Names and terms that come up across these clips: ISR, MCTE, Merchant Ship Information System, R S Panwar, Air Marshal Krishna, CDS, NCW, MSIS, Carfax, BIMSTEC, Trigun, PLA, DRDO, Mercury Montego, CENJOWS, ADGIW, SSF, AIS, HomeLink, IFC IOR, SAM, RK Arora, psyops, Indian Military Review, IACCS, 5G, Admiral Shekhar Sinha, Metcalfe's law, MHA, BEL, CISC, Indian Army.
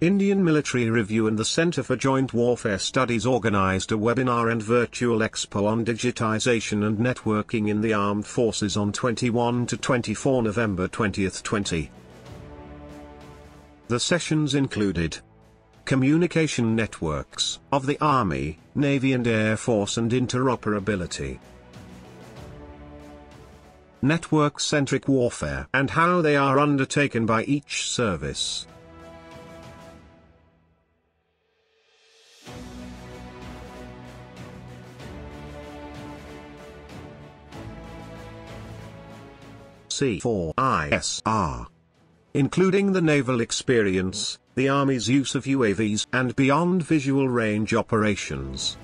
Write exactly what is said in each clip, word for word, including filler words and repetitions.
Indian Military Review and the Centre for Joint Warfare Studies organized a webinar and virtual expo on digitization and networking in the armed forces on twenty-one to twenty-four November twenty twenty. The sessions included communication networks of the Army, Navy and Air Force and interoperability, network-centric warfare and how they are undertaken by each service, C four I S R, including the naval experience, the Army's use of U A Vs and beyond visual range operations,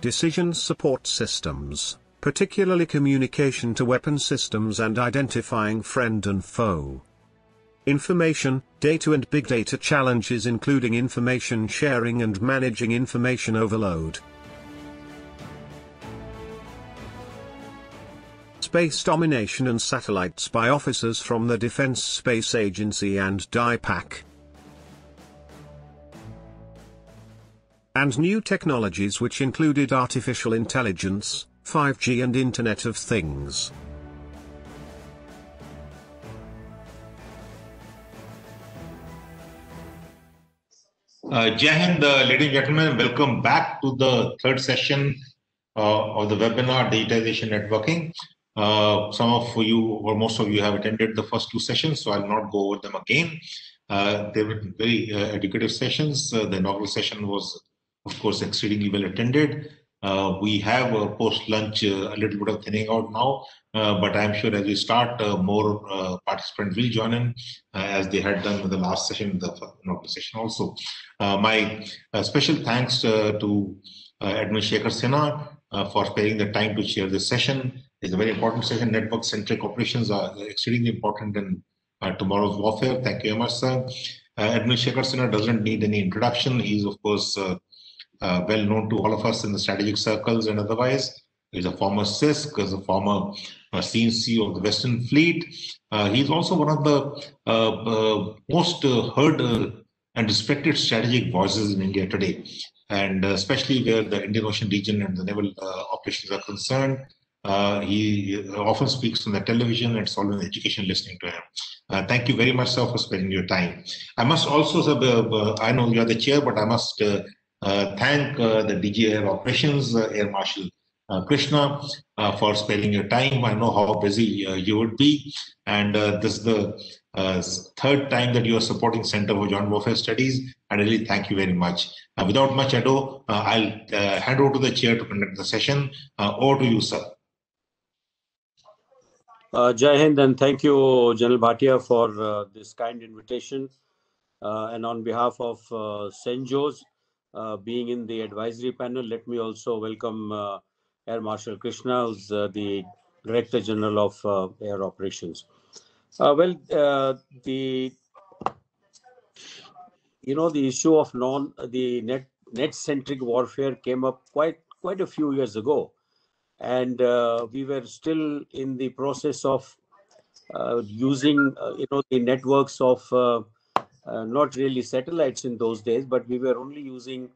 decision support systems, particularly communication to weapon systems and identifying friend and foe, information, data and big data challenges including information sharing and managing information overload, space domination and satellites by officers from the Defence Space Agency and D I PAC, and new technologies which included artificial intelligence, five G and Internet of Things. Uh, Jai Hind, ladies and gentlemen, welcome back to the third session uh, of the webinar Digitization Networking. Uh, some of you or most of you have attended the first two sessions, so I'll not go over them again. Uh, they were very uh, educative sessions. Uh, the inaugural session was, of course, exceedingly well attended. Uh, we have uh, post-lunch uh, a little bit of thinning out now, uh, but I'm sure as we start, uh, more uh, participants will join in uh, as they had done with the last session, the inaugural session also. Uh, my uh, special thanks uh, to uh, Admiral Shekhar Sinha uh, for sparing the time to chair this session. It's a very important session. Network-centric operations are extremely important in uh, tomorrow's warfare. Thank you very much, sir. Uh, Admiral Shekhar Sinha doesn't need any introduction. He's, of course, uh, uh, well known to all of us in the strategic circles and otherwise. He's a former C I S C, he's a former uh, C N C of the Western Fleet. Uh, he's also one of the uh, uh, most uh, heard uh, and respected strategic voices in India today, and uh, especially where the Indian Ocean region and the naval uh, operations are concerned. Uh, he often speaks on the television, and it's always an education listening to him. Uh, thank you very much, sir, for spending your time. I must also, sir, uh, I know you are the chair, but I must uh, uh, thank uh, the D G Air Operations, uh, Air Marshal uh, Krishna, uh, for spending your time. I know how busy uh, you would be, and uh, this is the uh, third time that you are supporting Centre for Joint Warfare Studies. I really thank you very much. Uh, without much ado, uh, I'll uh, hand over to the chair to conduct the session. Uh, over to you, sir. Uh, Jai Hind, and thank you, General Bhatia, for uh, this kind invitation. Uh, and on behalf of uh, CENJOWS, uh, being in the advisory panel, let me also welcome uh, Air Marshal Krishna, who's uh, the Director General of uh, Air Operations. Uh, well, uh, the you know the issue of non the net net-centric warfare came up quite quite a few years ago. And uh, we were still in the process of uh, using, uh, you know, the networks of uh, uh, not really satellites in those days, but we were only using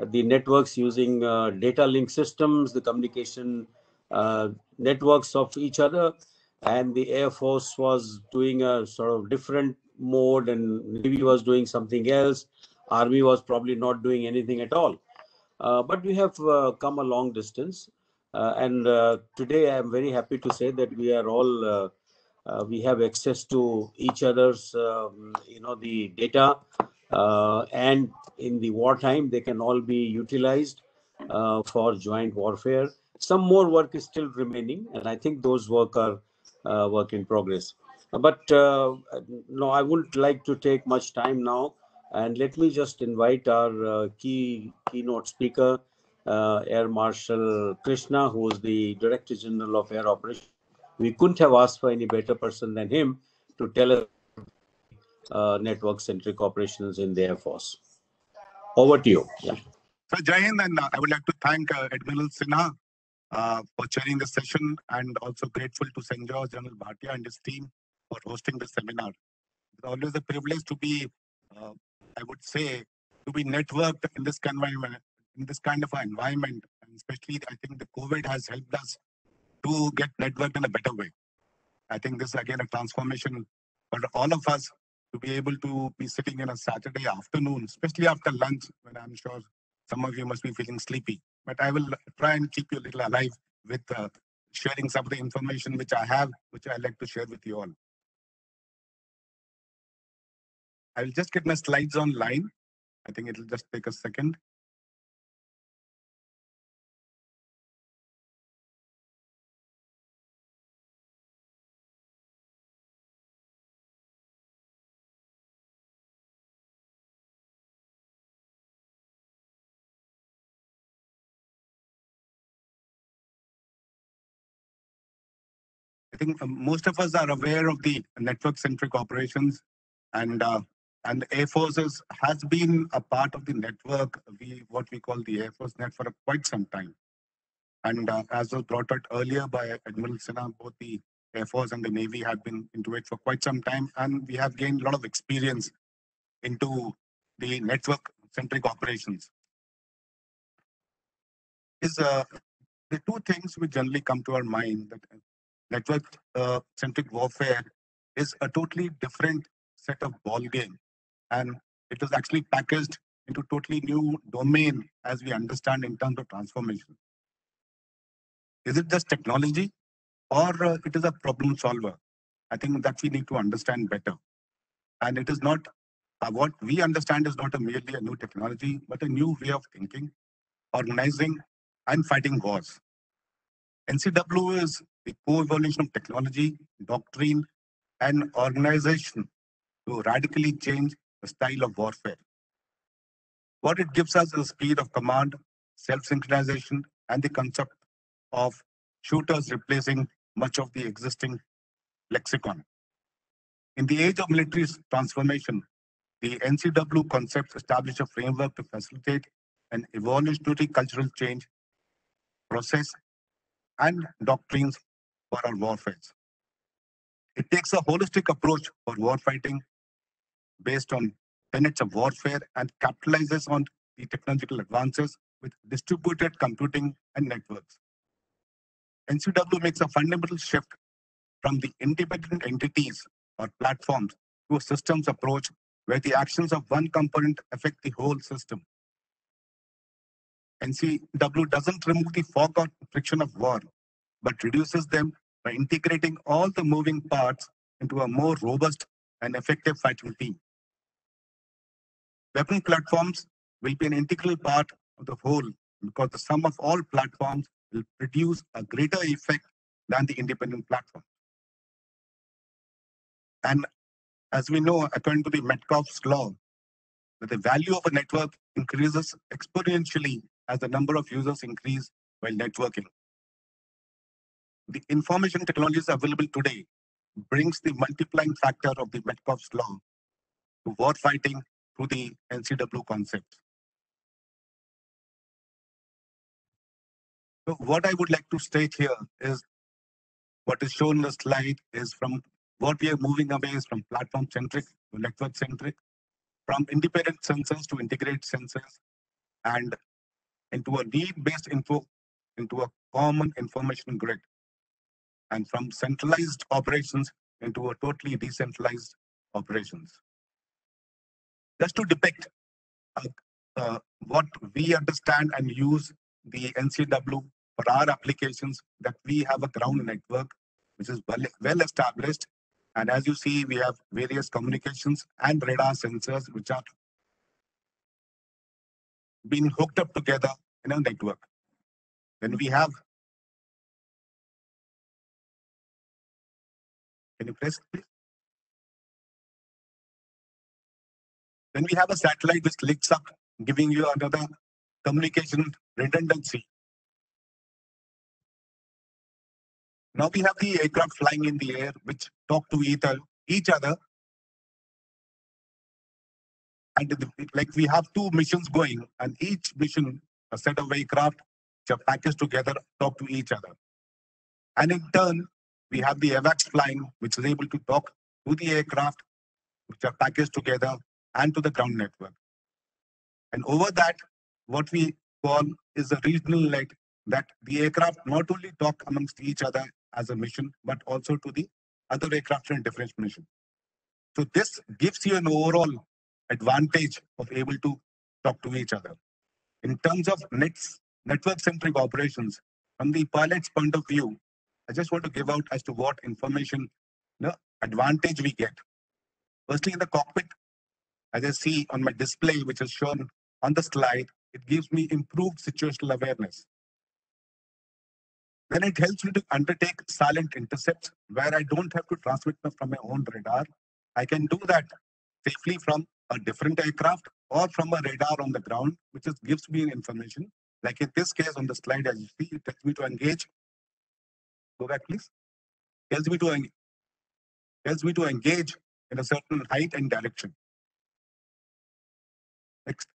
uh, the networks using uh, data link systems, the communication uh, networks of each other, and the Air Force was doing a sort of different mode, and Navy was doing something else. Army was probably not doing anything at all. Uh, but we have uh, come a long distance. Uh, and uh, today I am very happy to say that we are all, uh, uh, we have access to each other's, um, you know, the data, uh, and in the wartime, they can all be utilized uh, for joint warfare. Some more work is still remaining, and I think those work are uh, work in progress. But uh, no, I wouldn't like to take much time now, and let me just invite our uh, key keynote speaker, Uh, Air Marshal Krishna, who is the Director General of Air Operations. We couldn't have asked for any better person than him to tell us uh, network-centric operations in the Air Force. Over to you. Yeah. So, Jai Hind, and I would like to thank uh, Admiral Sinha uh, for chairing the session, and also grateful to CENJOWS General Bhatia and his team for hosting the seminar. always a privilege to be, uh, I would say, to be networked in this kind of in this kind of environment. And especially, I think the COVID has helped us to get networked in a better way. I think this is again a transformation for all of us to be able to be sitting in a Saturday afternoon, especially after lunch, when I'm sure some of you must be feeling sleepy. But I will try and keep you a little alive with uh, sharing some of the information which I have, which I'd like to share with you all. I will just get my slides online. I think it'll just take a second. I think most of us are aware of the network-centric operations, and uh, and the Air Forces has been a part of the network, we what we call the Air Force Net, for quite some time. And uh, as was brought out earlier by Admiral Sinha, both the Air Force and the Navy have been into it for quite some time, and we have gained a lot of experience into the network-centric operations. Is uh, the two things which generally come to our mind, that network-centric uh, warfare is a totally different set of ball game. And it was actually packaged into totally new domain as we understand in terms of transformation. Is it just technology, or uh, it is a problem solver? I think that we need to understand better. And it is not, uh, what we understand is not a merely a new technology, but a new way of thinking, organizing, and fighting wars. N C W is the co-evolution of technology, doctrine, and organization to radically change the style of warfare. What it gives us is the speed of command, self-synchronization, and the concept of shooters replacing much of the existing lexicon. In the age of military transformation, the N C W concepts establish a framework to facilitate an evolutionary cultural change process and doctrines for our warfare. It takes a holistic approach for warfighting based on tenets of warfare and capitalizes on the technological advances with distributed computing and networks. N C W makes a fundamental shift from the independent entities or platforms to a systems approach where the actions of one component affect the whole system. N C W doesn't remove the fog or friction of war, but reduces them by integrating all the moving parts into a more robust and effective fighting team. Weapon platforms will be an integral part of the whole, because the sum of all platforms will produce a greater effect than the independent platform. And as we know, according to the Metcalfe's law, that the value of a network increases exponentially as the number of users increase while networking. The information technologies available today brings the multiplying factor of the Metcalfe's law to warfighting through the N C W concept. So what I would like to state here is what is shown in the slide is from what we are moving away is from platform-centric to network-centric, from independent sensors to integrated sensors, and into a need-based info, into a common information grid, and from centralized operations into a totally decentralized operations. Just to depict uh, uh, what we understand and use the N C W for our applications, that we have a ground network which is well, well established, and as you see, we have various communications and radar sensors which are being hooked up together in a network. Then we have, can you press please? Then we have a satellite which links up, giving you another communication redundancy. Now we have the aircraft flying in the air which talk to ether, each other. And the, like we have two missions going, and each mission, a set of aircraft which are packaged together, talk to each other. And in turn, we have the AWACS flying, which is able to talk to the aircraft which are packaged together, and to the ground network. And over that, what we call is a regional leg, that the aircraft not only talk amongst each other as a mission, but also to the other aircraft in different mission. So this gives you an overall advantage of able to talk to each other. In terms of nets, network-centric operations, from the pilot's point of view, I just want to give out as to what information, the advantage we get. Firstly, in the cockpit, as I see on my display, which is shown on the slide, it gives me improved situational awareness. Then it helps me to undertake silent intercepts where I don't have to transmit from my own radar. I can do that safely from a different aircraft or from a radar on the ground, which is, gives me information. Like in this case on the slide, as you see, it tells me to engage. Go back, please. Tells me to tells me to engage in a certain height and direction. Next,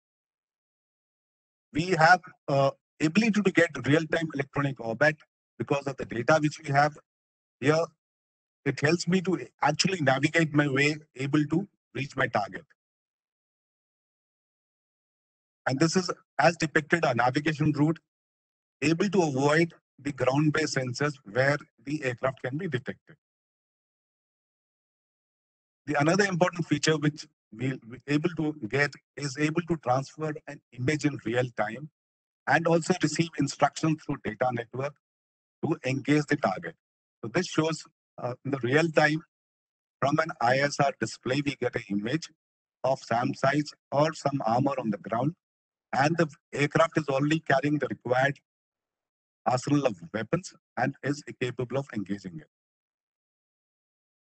we have uh, ability to get real-time electronic orbit because of the data which we have here. It helps me to actually navigate my way, able to reach my target. And this is, as depicted, our navigation route, able to avoid the ground-based sensors where the aircraft can be detected. The another important feature which we'll be able to get is able to transfer an image in real time and also receive instructions through data network to engage the target. So this shows uh, in the real time from an I S R display, we get an image of SAM size or some armor on the ground, and the aircraft is only carrying the required arsenal of weapons and is capable of engaging it.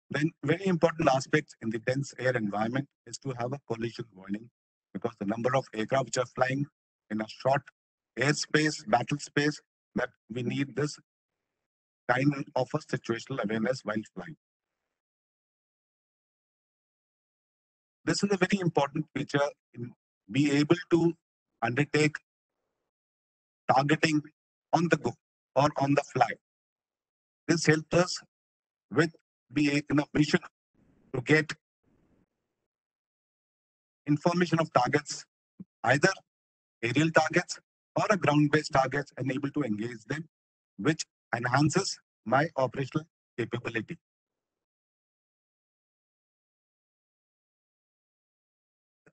Then very important aspects in the dense air environment is to have a collision warning, because the number of aircraft which are flying in a short airspace, battle space, that we need this kind of a situational awareness while flying. This is a very important feature in being able to undertake targeting on the go or on the fly. This helps us with being in a mission to get information of targets, either aerial targets or a ground-based targets, and able to engage them, which enhances my operational capability.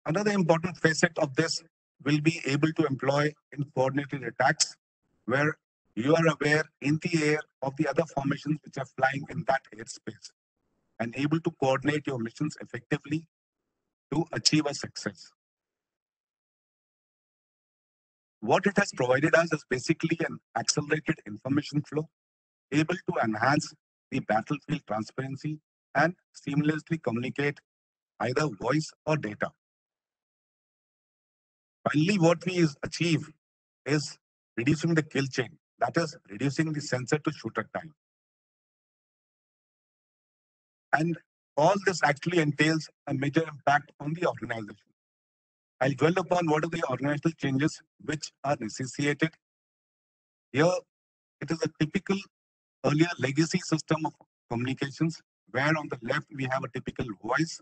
Another important facet of this will be able to employ in coordinated attacks, where you are aware in the air of the other formations which are flying in that airspace and able to coordinate your missions effectively to achieve a success. What it has provided us is basically an accelerated information flow, able to enhance the battlefield transparency and seamlessly communicate either voice or data. Finally, what we achieve is reducing the kill chain, that is reducing the sensor to shooter time. And all this actually entails a major impact on the organization. I'll dwell upon what are the organizational changes which are necessitated. Here, it is a typical earlier legacy system of communications, where on the left we have a typical voice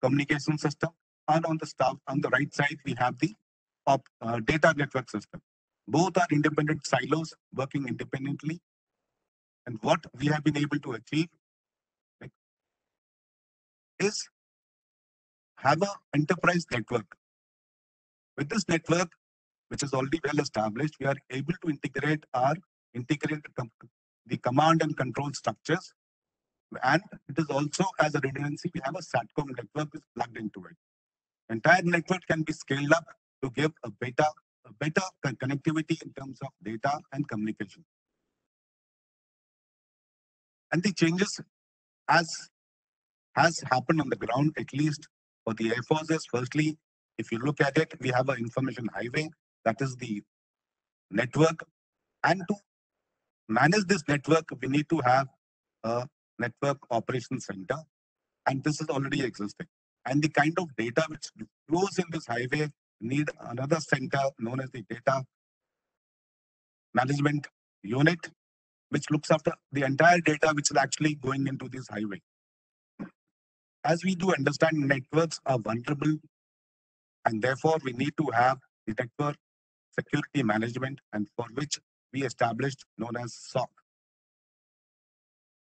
communication system, and on the staff, on the right side we have the op, uh, data network system. Both are independent silos working independently. And what we have been able to achieve is have an enterprise network. With this network, which is already well established, we are able to integrate our integrate the command and control structures. And it is also, as a redundancy, we have a SATCOM network is plugged into it. Entire network can be scaled up to give a beta A better connectivity in terms of data and communication. And the changes as has happened on the ground, at least for the Air Forces. Firstly, if you look at it, we have an information highway, that is the network. And to manage this network, we need to have a network operations center. And this is already existing. And the kind of data which flows in this highway need another center known as the data management unit, which looks after the entire data which is actually going into this highway. as we do understand, networks are vulnerable, and therefore we need to have the network security management, and for which we established known as S O C.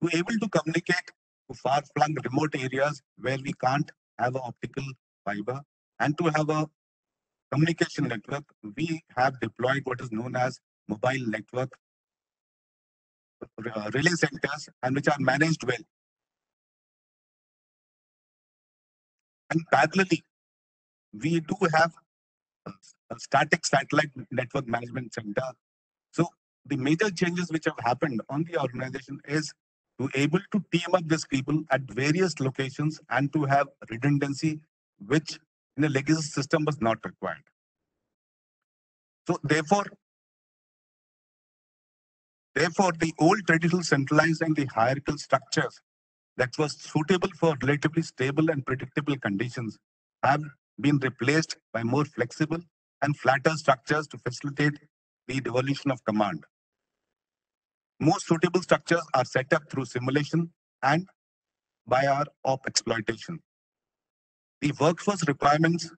To be able to communicate to far-flung remote areas where we can't have an optical fiber, and to have a communication network, we have deployed what is known as mobile network relay centers, and which are managed well. And parallelly, we do have a static satellite network management center. So the major changes which have happened on the organization is to able to team up these people at various locations and to have redundancy, which in the legacy system was not required. So therefore, therefore the old traditional centralized and the hierarchical structures that was suitable for relatively stable and predictable conditions have been replaced by more flexible and flatter structures to facilitate the devolution of command. Most suitable structures are set up through simulation and by our op exploitation. The workforce requirements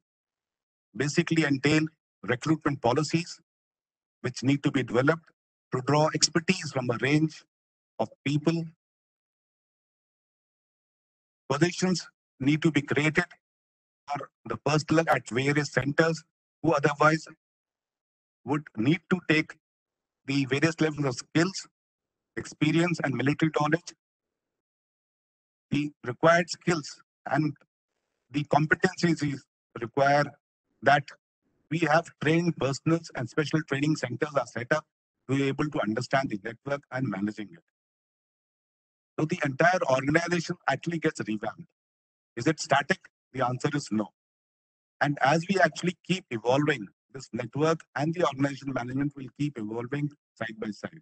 basically entail recruitment policies, which need to be developed to draw expertise from a range of people. Positions need to be created for the personnel at various centers who otherwise would need to take the various levels of skills, experience, and military knowledge. The required skills and the competencies require that we have trained personnel, and special training centers are set up to be able to understand the network and managing it. So the entire organization actually gets revamped. Is it static? The answer is no. And as we actually keep evolving, this network and the organization management will keep evolving side by side.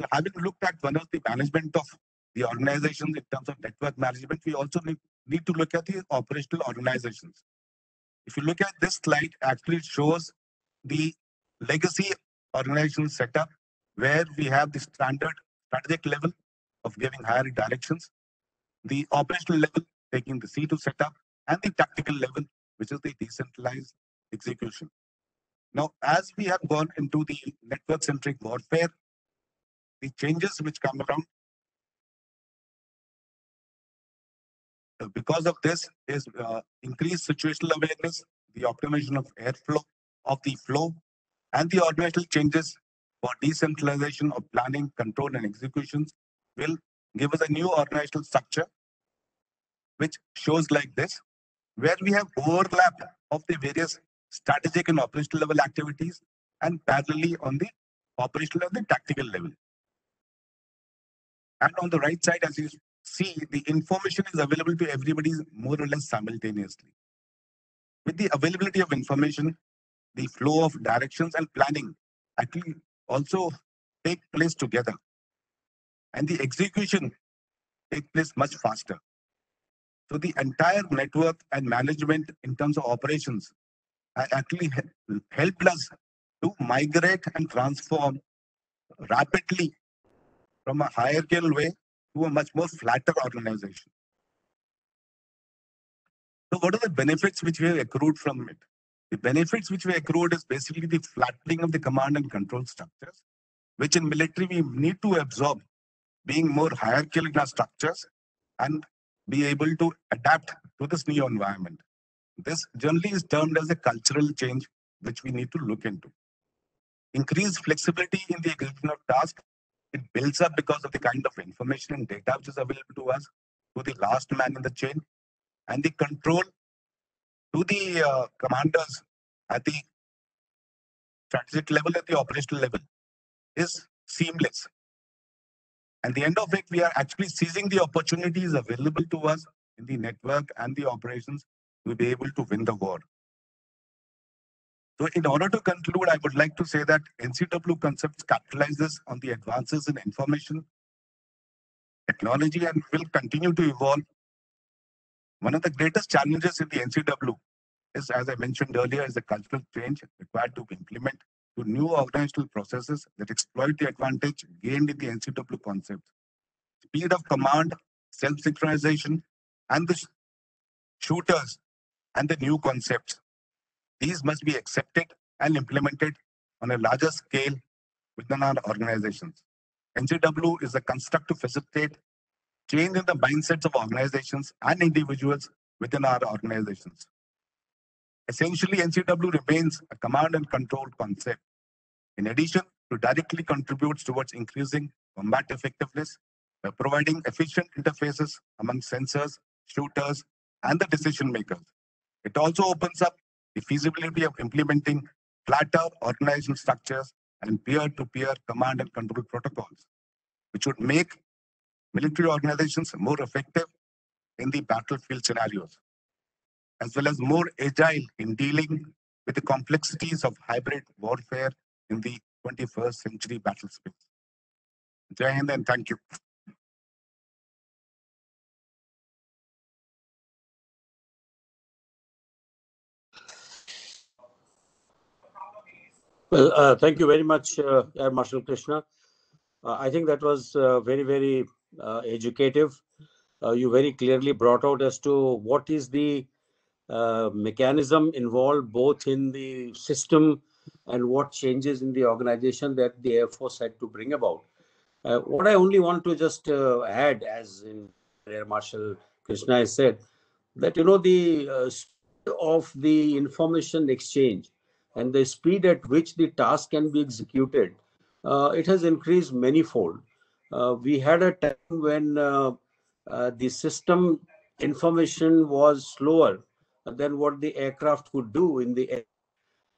So having looked at one of the management of the organizations in terms of network management, we also need, need to look at the operational organizations. If you look at this slide, actually it shows the legacy organization setup where we have the standard strategic level of giving higher directions, the operational level taking the C two setup, and the tactical level, which is the decentralized execution. Now, as we have gone into the network-centric warfare, the changes which come around because of this is uh, increased situational awareness, the optimization of airflow, of the flow, and the organizational changes for decentralization of planning, control, and executions will give us a new organizational structure, which shows like this, where we have overlap of the various strategic and operational level activities, and parallelly on the operational and the tactical level. And on the right side, as you see, the information is available to everybody more or less simultaneously. With the availability of information, the flow of directions and planning actually also take place together, and the execution takes place much faster. So the entire network and management in terms of operations actually helped us to migrate and transform rapidly from a hierarchical way to a much more flatter organization. So what are the benefits which we have accrued from it? The benefits which we accrued is basically the flattening of the command and control structures, which in military we need to absorb, being more hierarchical in our structures and be able to adapt to this new environment. This generally is termed as a cultural change, which we need to look into. Increased flexibility in the execution of tasks. It builds up because of the kind of information and data which is available to us, to the last man in the chain, and the control to the uh, commanders at the strategic level, at the operational level, is seamless. At the end of it, we are actually seizing the opportunities available to us in the network and the operations to be able to win the war. So in order to conclude, I would like to say that N C W concepts capitalizes on the advances in information technology and will continue to evolve. One of the greatest challenges in the N C W is, as I mentioned earlier, is the cultural change required to implement to new organizational processes that exploit the advantage gained in the N C W concept. Speed of command, self-synchronization, and the shooters and the new concepts. These must be accepted and implemented on a larger scale within our organizations. N C W is a construct to facilitate change in the mindsets of organizations and individuals within our organizations. Essentially, N C W remains a command and control concept. In addition, to directly contributes towards increasing combat effectiveness by providing efficient interfaces among sensors, shooters, and the decision makers. It also opens up the feasibility of implementing flatter organizational structures and peer-to-peer command and control protocols, which would make military organizations more effective in the battlefield scenarios, as well as more agile in dealing with the complexities of hybrid warfare in the twenty-first century battlespace. Jai Hind and thank you. Well, uh, thank you very much, uh, Air Marshal Krishna. Uh, I think that was uh, very, very uh, educative. Uh, you very clearly brought out as to what is the uh, mechanism involved both in the system and what changes in the organization that the Air Force had to bring about. Uh, what I only want to just uh, add, as in Air Marshal Krishna has said, that, you know, the uh, speed of the information exchange and the speed at which the task can be executed, uh, it has increased manifold. Uh, we had a time when uh, uh, the system information was slower than what the aircraft could do in the air.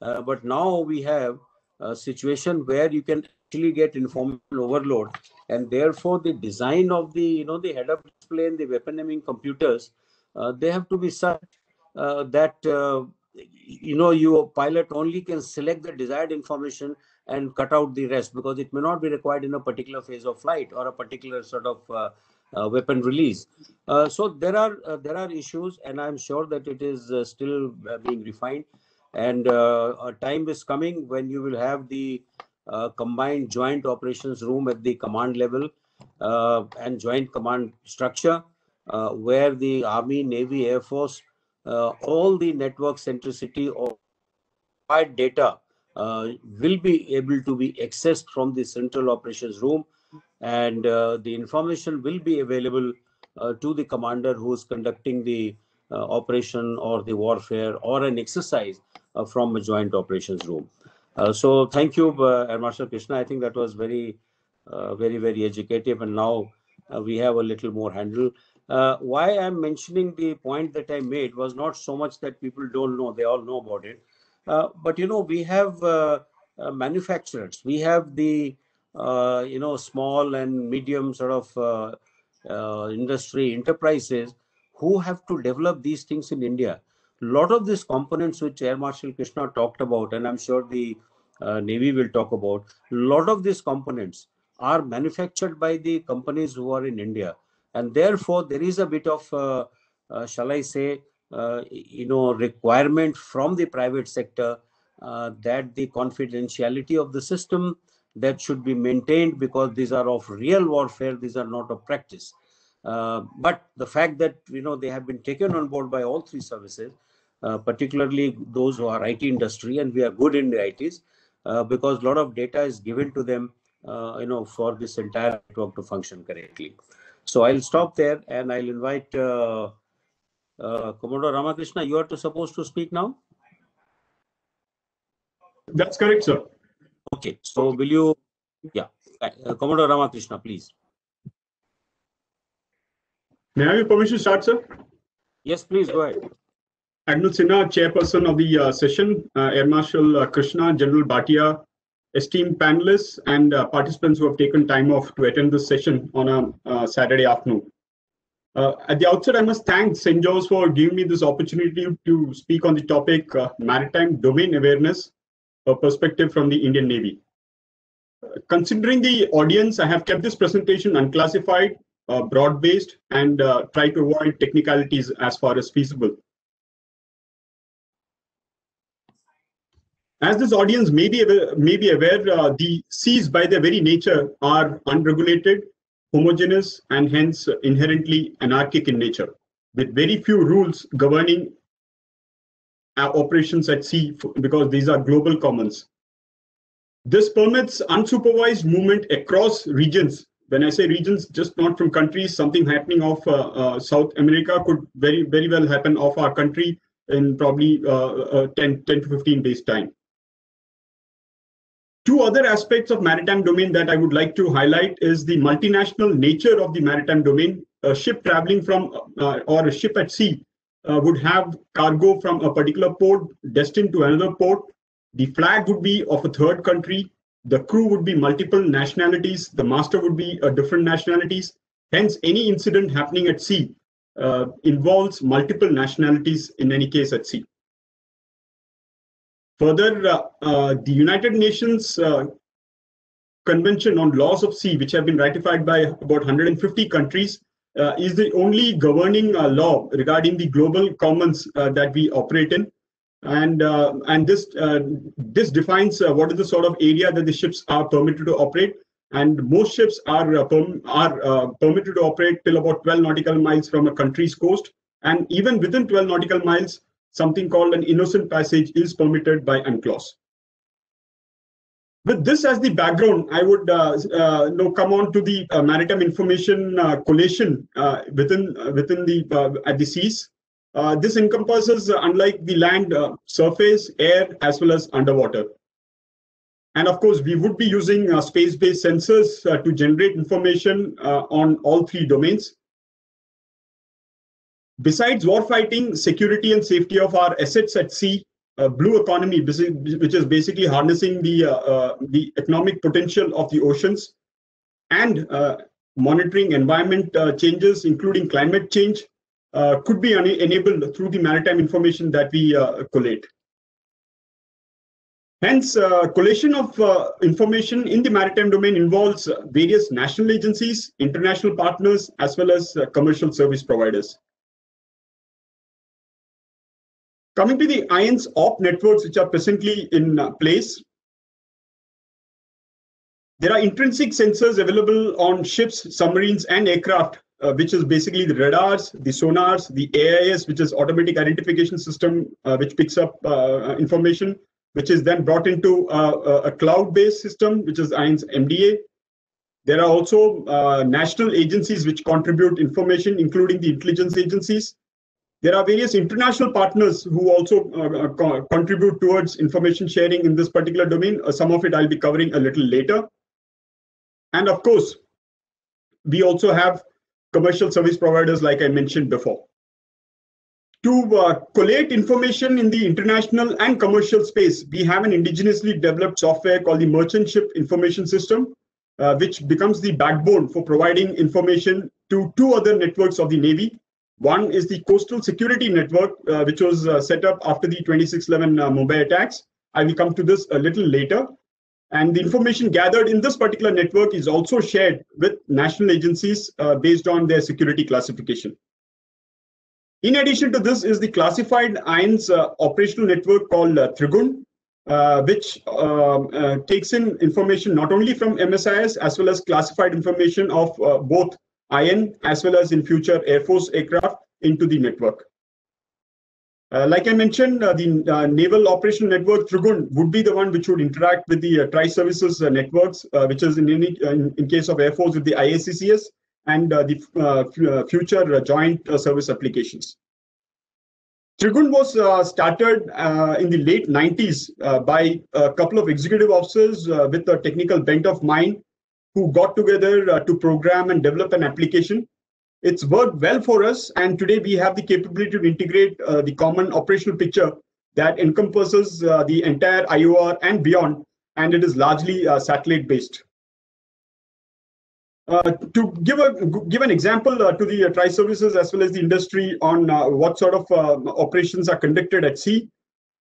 Uh, but now we have a situation where you can actually get information overload, and therefore the design of the, you know, the head-up display and the weapon aiming computers, uh, they have to be such uh, that uh, you know, your pilot only can select the desired information and cut out the rest, because it may not be required in a particular phase of flight or a particular sort of uh, uh, weapon release. Uh, so there are uh, there are issues, and I'm sure that it is uh, still uh, being refined. And uh, a time is coming when you will have the uh, combined joint operations room at the command level uh, and joint command structure, uh, where the Army, Navy, Air Force, uh, all the network centricity of data uh, will be able to be accessed from the central operations room, and uh, the information will be available uh, to the commander who is conducting the uh, operation or the warfare or an exercise Uh, from a joint operations room. Uh, so thank you, uh, Air Marshal Krishna. I think that was very, uh, very, very educative. And now uh, we have a little more handle. Uh, why I'm mentioning the point that I made was not so much that people don't know, they all know about it. Uh, but, you know, we have uh, uh, manufacturers, we have the, uh, you know, small and medium sort of uh, uh, industry enterprises who have to develop these things in India. A lot of these components which Air Marshal Krishna talked about, and I'm sure the uh, Navy will talk about, a lot of these components are manufactured by the companies who are in India. And therefore, there is a bit of, uh, uh, shall I say, uh, you know, requirement from the private sector uh, that the confidentiality of the system that should be maintained, because these are of real warfare, these are not of practice. Uh, but the fact that, you know, they have been taken on board by all three services, Uh, particularly those who are I T industry, and we are good in the I Ts, uh, because a lot of data is given to them, uh, you know, for this entire network to function correctly. So I'll stop there, and I'll invite uh, uh, Commodore Ramakrishna. You are to, supposed to speak now? That's correct, sir. Okay, so will you, yeah, uh, Commodore Ramakrishna, please. May I have your permission to start, sir? Yes, please, go ahead. Admiral Sinha, chairperson of the uh, session, uh, Air Marshal uh, Krishna, General Bhatia, esteemed panelists and uh, participants who have taken time off to attend this session on a uh, Saturday afternoon. Uh, at the outset, I must thank CENJOWS for giving me this opportunity to speak on the topic uh, maritime domain awareness, a perspective from the Indian Navy. Uh, considering the audience, I have kept this presentation unclassified, uh, broad-based, and uh, try to avoid technicalities as far as feasible. As this audience may be aware, may be aware uh, the seas by their very nature are unregulated, homogeneous, and hence inherently anarchic in nature. with very few rules governing our operations at sea, because these are global commons. This permits unsupervised movement across regions. When I say regions, just not from countries. Something happening off uh, uh, South America could very, very well happen off our country in probably uh, uh, ten to fifteen days time. Two other aspects of maritime domain that I would like to highlight is the multinational nature of the maritime domain. A ship traveling from uh, or a ship at sea uh, would have cargo from a particular port destined to another port. The flag would be of a third country. The crew would be multiple nationalities. The master would be uh, different nationalities. Hence, any incident happening at sea uh, involves multiple nationalities in any case at sea. Further, uh, uh, the United Nations uh, Convention on Laws of Sea, which have been ratified by about one hundred fifty countries, uh, is the only governing uh, law regarding the global commons uh, that we operate in, and uh, and this uh, this defines uh, what is the sort of area that the ships are permitted to operate. And most ships are uh, perm are uh, permitted to operate till about twelve nautical miles from a country's coast, and even within twelve nautical miles, something called an innocent passage is permitted by UNCLOS. With this as the background, I would uh, uh, now come on to the uh, maritime information uh, collation uh, within uh, within the uh, at the seas. Uh, this encompasses, uh, unlike the land, uh, surface, air, as well as underwater. And of course, we would be using uh, space-based sensors uh, to generate information uh, on all three domains. Besides warfighting, security and safety of our assets at sea, uh, blue economy, which is basically harnessing the, uh, uh, the economic potential of the oceans, and uh, monitoring environment uh, changes, including climate change, uh, could be enabled through the maritime information that we uh, collate. Hence, uh, collation of uh, information in the maritime domain involves various national agencies, international partners, as well as uh, commercial service providers. Coming to the I N S O P networks, which are presently in place, there are intrinsic sensors available on ships, submarines, and aircraft, uh, which is basically the radars, the sonars, the A I S, which is automatic identification system, uh, which picks up uh, information, which is then brought into uh, a cloud-based system, which is I N S M D A. There are also uh, national agencies which contribute information, including the intelligence agencies. There are various international partners who also uh, co contribute towards information sharing in this particular domain. Uh, some of it I'll be covering a little later. And of course, we also have commercial service providers, like I mentioned before. To uh, collate information in the international and commercial space, we have an indigenously developed software called the Merchant Ship Information System, uh, which becomes the backbone for providing information to two other networks of the Navy. One is the Coastal Security Network, uh, which was uh, set up after the twenty-six eleven uh, Mumbai attacks. I will come to this a little later. And the information gathered in this particular network is also shared with national agencies uh, based on their security classification. In addition to this is the classified I N S uh, operational network called uh, Trigun, uh, which uh, uh, takes in information not only from M S I S as well as classified information of uh, both I N as well as in future Air Force aircraft into the network. Uh, like I mentioned, uh, the uh, Naval Operational Network, Trigun, would be the one which would interact with the uh, tri-services uh, networks, uh, which is in, any, uh, in, in case of Air Force with the I A C C S and uh, the uh, future uh, joint uh, service applications. Trigun was uh, started uh, in the late nineties uh, by a couple of executive officers uh, with a technical bent of mind, who got together uh, to program and develop an application. It's worked well for us, and today we have the capability to integrate uh, the common operational picture that encompasses uh, the entire I O R and beyond, and it is largely uh, satellite-based. Uh, to give a give an example uh, to the uh, tri-services as well as the industry on uh, what sort of uh, operations are conducted at sea,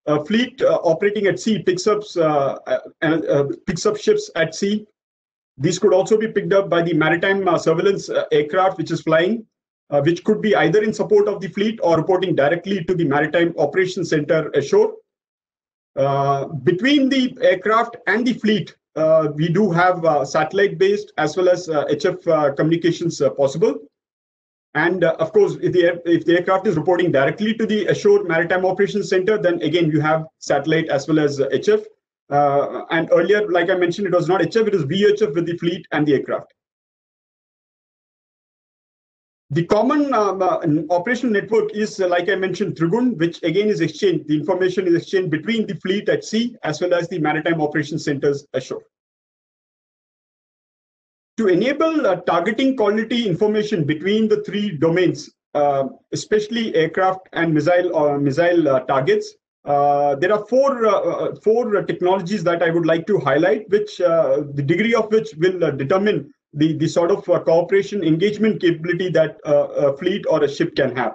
a fleet uh, operating at sea picks up uh, uh, uh, picks up ships at sea. These could also be picked up by the maritime uh, surveillance uh, aircraft which is flying, uh, which could be either in support of the fleet or reporting directly to the maritime operations center ashore. Uh, between the aircraft and the fleet, uh, we do have uh, satellite-based as well as uh, H F uh, communications uh, possible. And uh, of course, if the, if the aircraft is reporting directly to the Ashore Maritime Operations Center, then again, you have satellite as well as uh, H F. Uh, and earlier, like I mentioned, it was not H F, it was V H F with the fleet and the aircraft. The common um, uh, operational network is, uh, like I mentioned, Trigun, which again is exchanged. The information is exchanged between the fleet at sea as well as the maritime operations centers ashore. To enable uh, targeting quality information between the three domains, uh, especially aircraft and missile or missile uh, targets, uh, there are four uh, four technologies that I would like to highlight, which uh, the degree of which will uh, determine the, the sort of uh, cooperation engagement capability that uh, a fleet or a ship can have.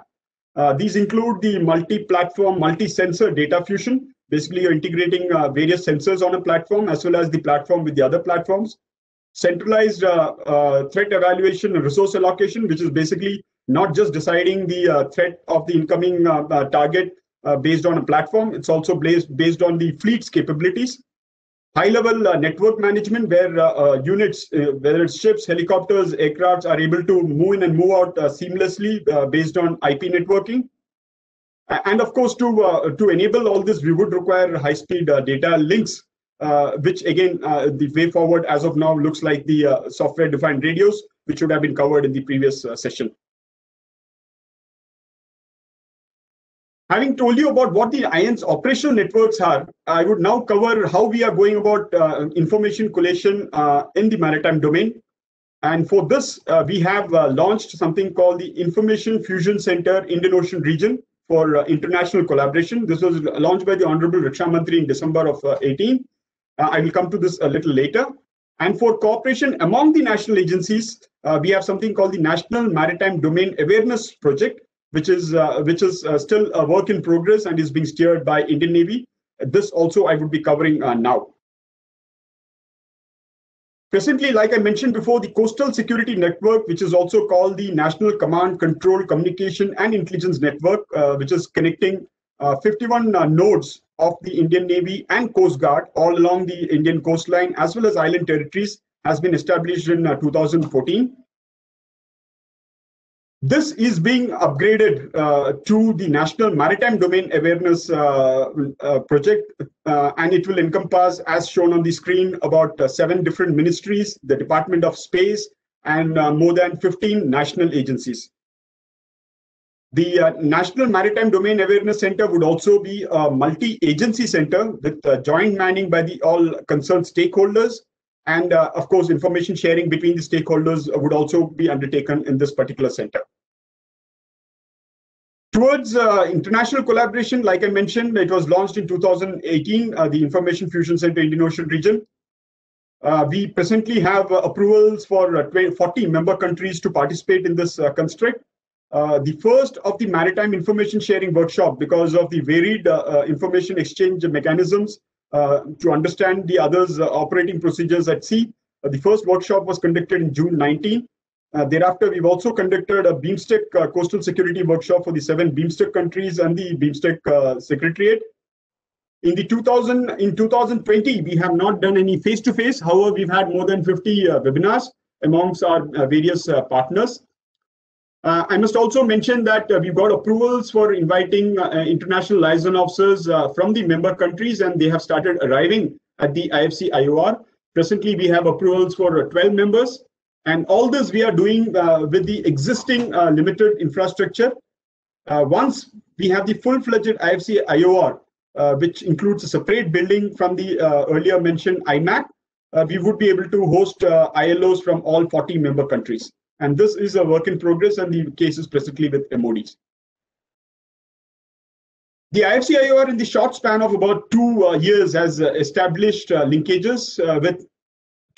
Uh, these include the multi-platform, multi-sensor data fusion. Basically, you're integrating uh, various sensors on a platform as well as the platform with the other platforms. Centralized uh, uh, threat evaluation and resource allocation, which is basically not just deciding the uh, threat of the incoming uh, uh, target uh, based on a platform. It's also based, based on the fleet's capabilities. High-level uh, network management, where uh, uh, units, uh, whether it's ships, helicopters, aircrafts, are able to move in and move out uh, seamlessly uh, based on I P networking. And of course, to uh, to enable all this, we would require high-speed uh, data links, uh, which again, uh, the way forward as of now looks like the uh, software-defined radios, which would have been covered in the previous uh, session. Having told you about what the I N's operational networks are, I would now cover how we are going about uh, information collation uh, in the maritime domain. And for this, uh, we have uh, launched something called the Information Fusion Center Indian Ocean Region for uh, international collaboration. This was launched by the Honorable Raksha Mantri in December of uh, eighteen. Uh, I will come to this a little later. And for cooperation among the national agencies, uh, we have something called the National Maritime Domain Awareness Project, which is uh, which is uh, still a work in progress and is being steered by Indian Navy. This also I would be covering uh, now. Presently, like I mentioned before, the Coastal Security Network, which is also called the National Command, Control, Communication and Intelligence Network, uh, which is connecting uh, fifty-one uh, nodes of the Indian Navy and Coast Guard all along the Indian coastline as well as island territories, has been established in uh, two thousand fourteen. This is being upgraded uh, to the National Maritime Domain Awareness uh, uh, Project, uh, and it will encompass, as shown on the screen, about uh, seven different ministries, the Department of Space, and uh, more than fifteen national agencies. The uh, National Maritime Domain Awareness Center would also be a multi-agency center with uh, joint manning by the all concerned stakeholders. And uh, of course, information sharing between the stakeholders would also be undertaken in this particular center. Towards uh, international collaboration, like I mentioned, it was launched in two thousand eighteen, uh, the Information Fusion Center Indian Ocean Region. Uh, we presently have uh, approvals for uh, forty member countries to participate in this uh, construct. Uh, the first of the maritime information sharing workshop, because of the varied uh, uh, information exchange mechanisms, Uh, to understand the others' uh, operating procedures at sea. Uh, the first workshop was conducted in June nineteen. Uh, thereafter, we've also conducted a BIMSTEC uh, coastal security workshop for the seven BIMSTEC countries and the BIMSTEC uh, Secretariat. In the two thousand in twenty twenty, we have not done any face-to-face. -face. However, we've had more than fifty uh, webinars amongst our uh, various uh, partners. Uh, I must also mention that uh, we've got approvals for inviting uh, international liaison officers uh, from the member countries, and they have started arriving at the I F C I O R. Presently, we have approvals for uh, twelve members, and all this we are doing uh, with the existing uh, limited infrastructure. Uh, once we have the full-fledged I F C I O R, uh, which includes a separate building from the uh, earlier mentioned I MAC, uh, we would be able to host uh, I L Os from all forty member countries. And this is a work in progress, and the case is presently with M O Ds. The I F C I O R, in the short span of about two uh, years, has uh, established uh, linkages uh, with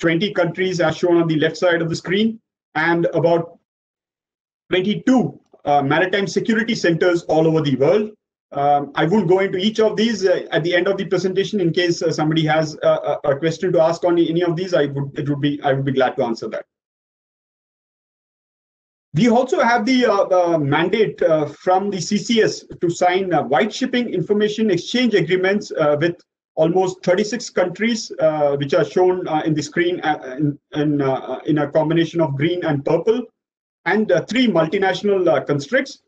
twenty countries, as shown on the left side of the screen, and about twenty-two uh, maritime security centers all over the world. Um, I won't go into each of these uh, at the end of the presentation. In case uh, somebody has uh, a question to ask on any of these, I would it would be I would be glad to answer that. We also have the uh, uh, mandate uh, from the C C S to sign uh, white shipping information exchange agreements uh, with almost thirty-six countries, uh, which are shown uh, in the screen uh, in, in, uh, in a combination of green and purple. and uh, three multinational uh, constricts.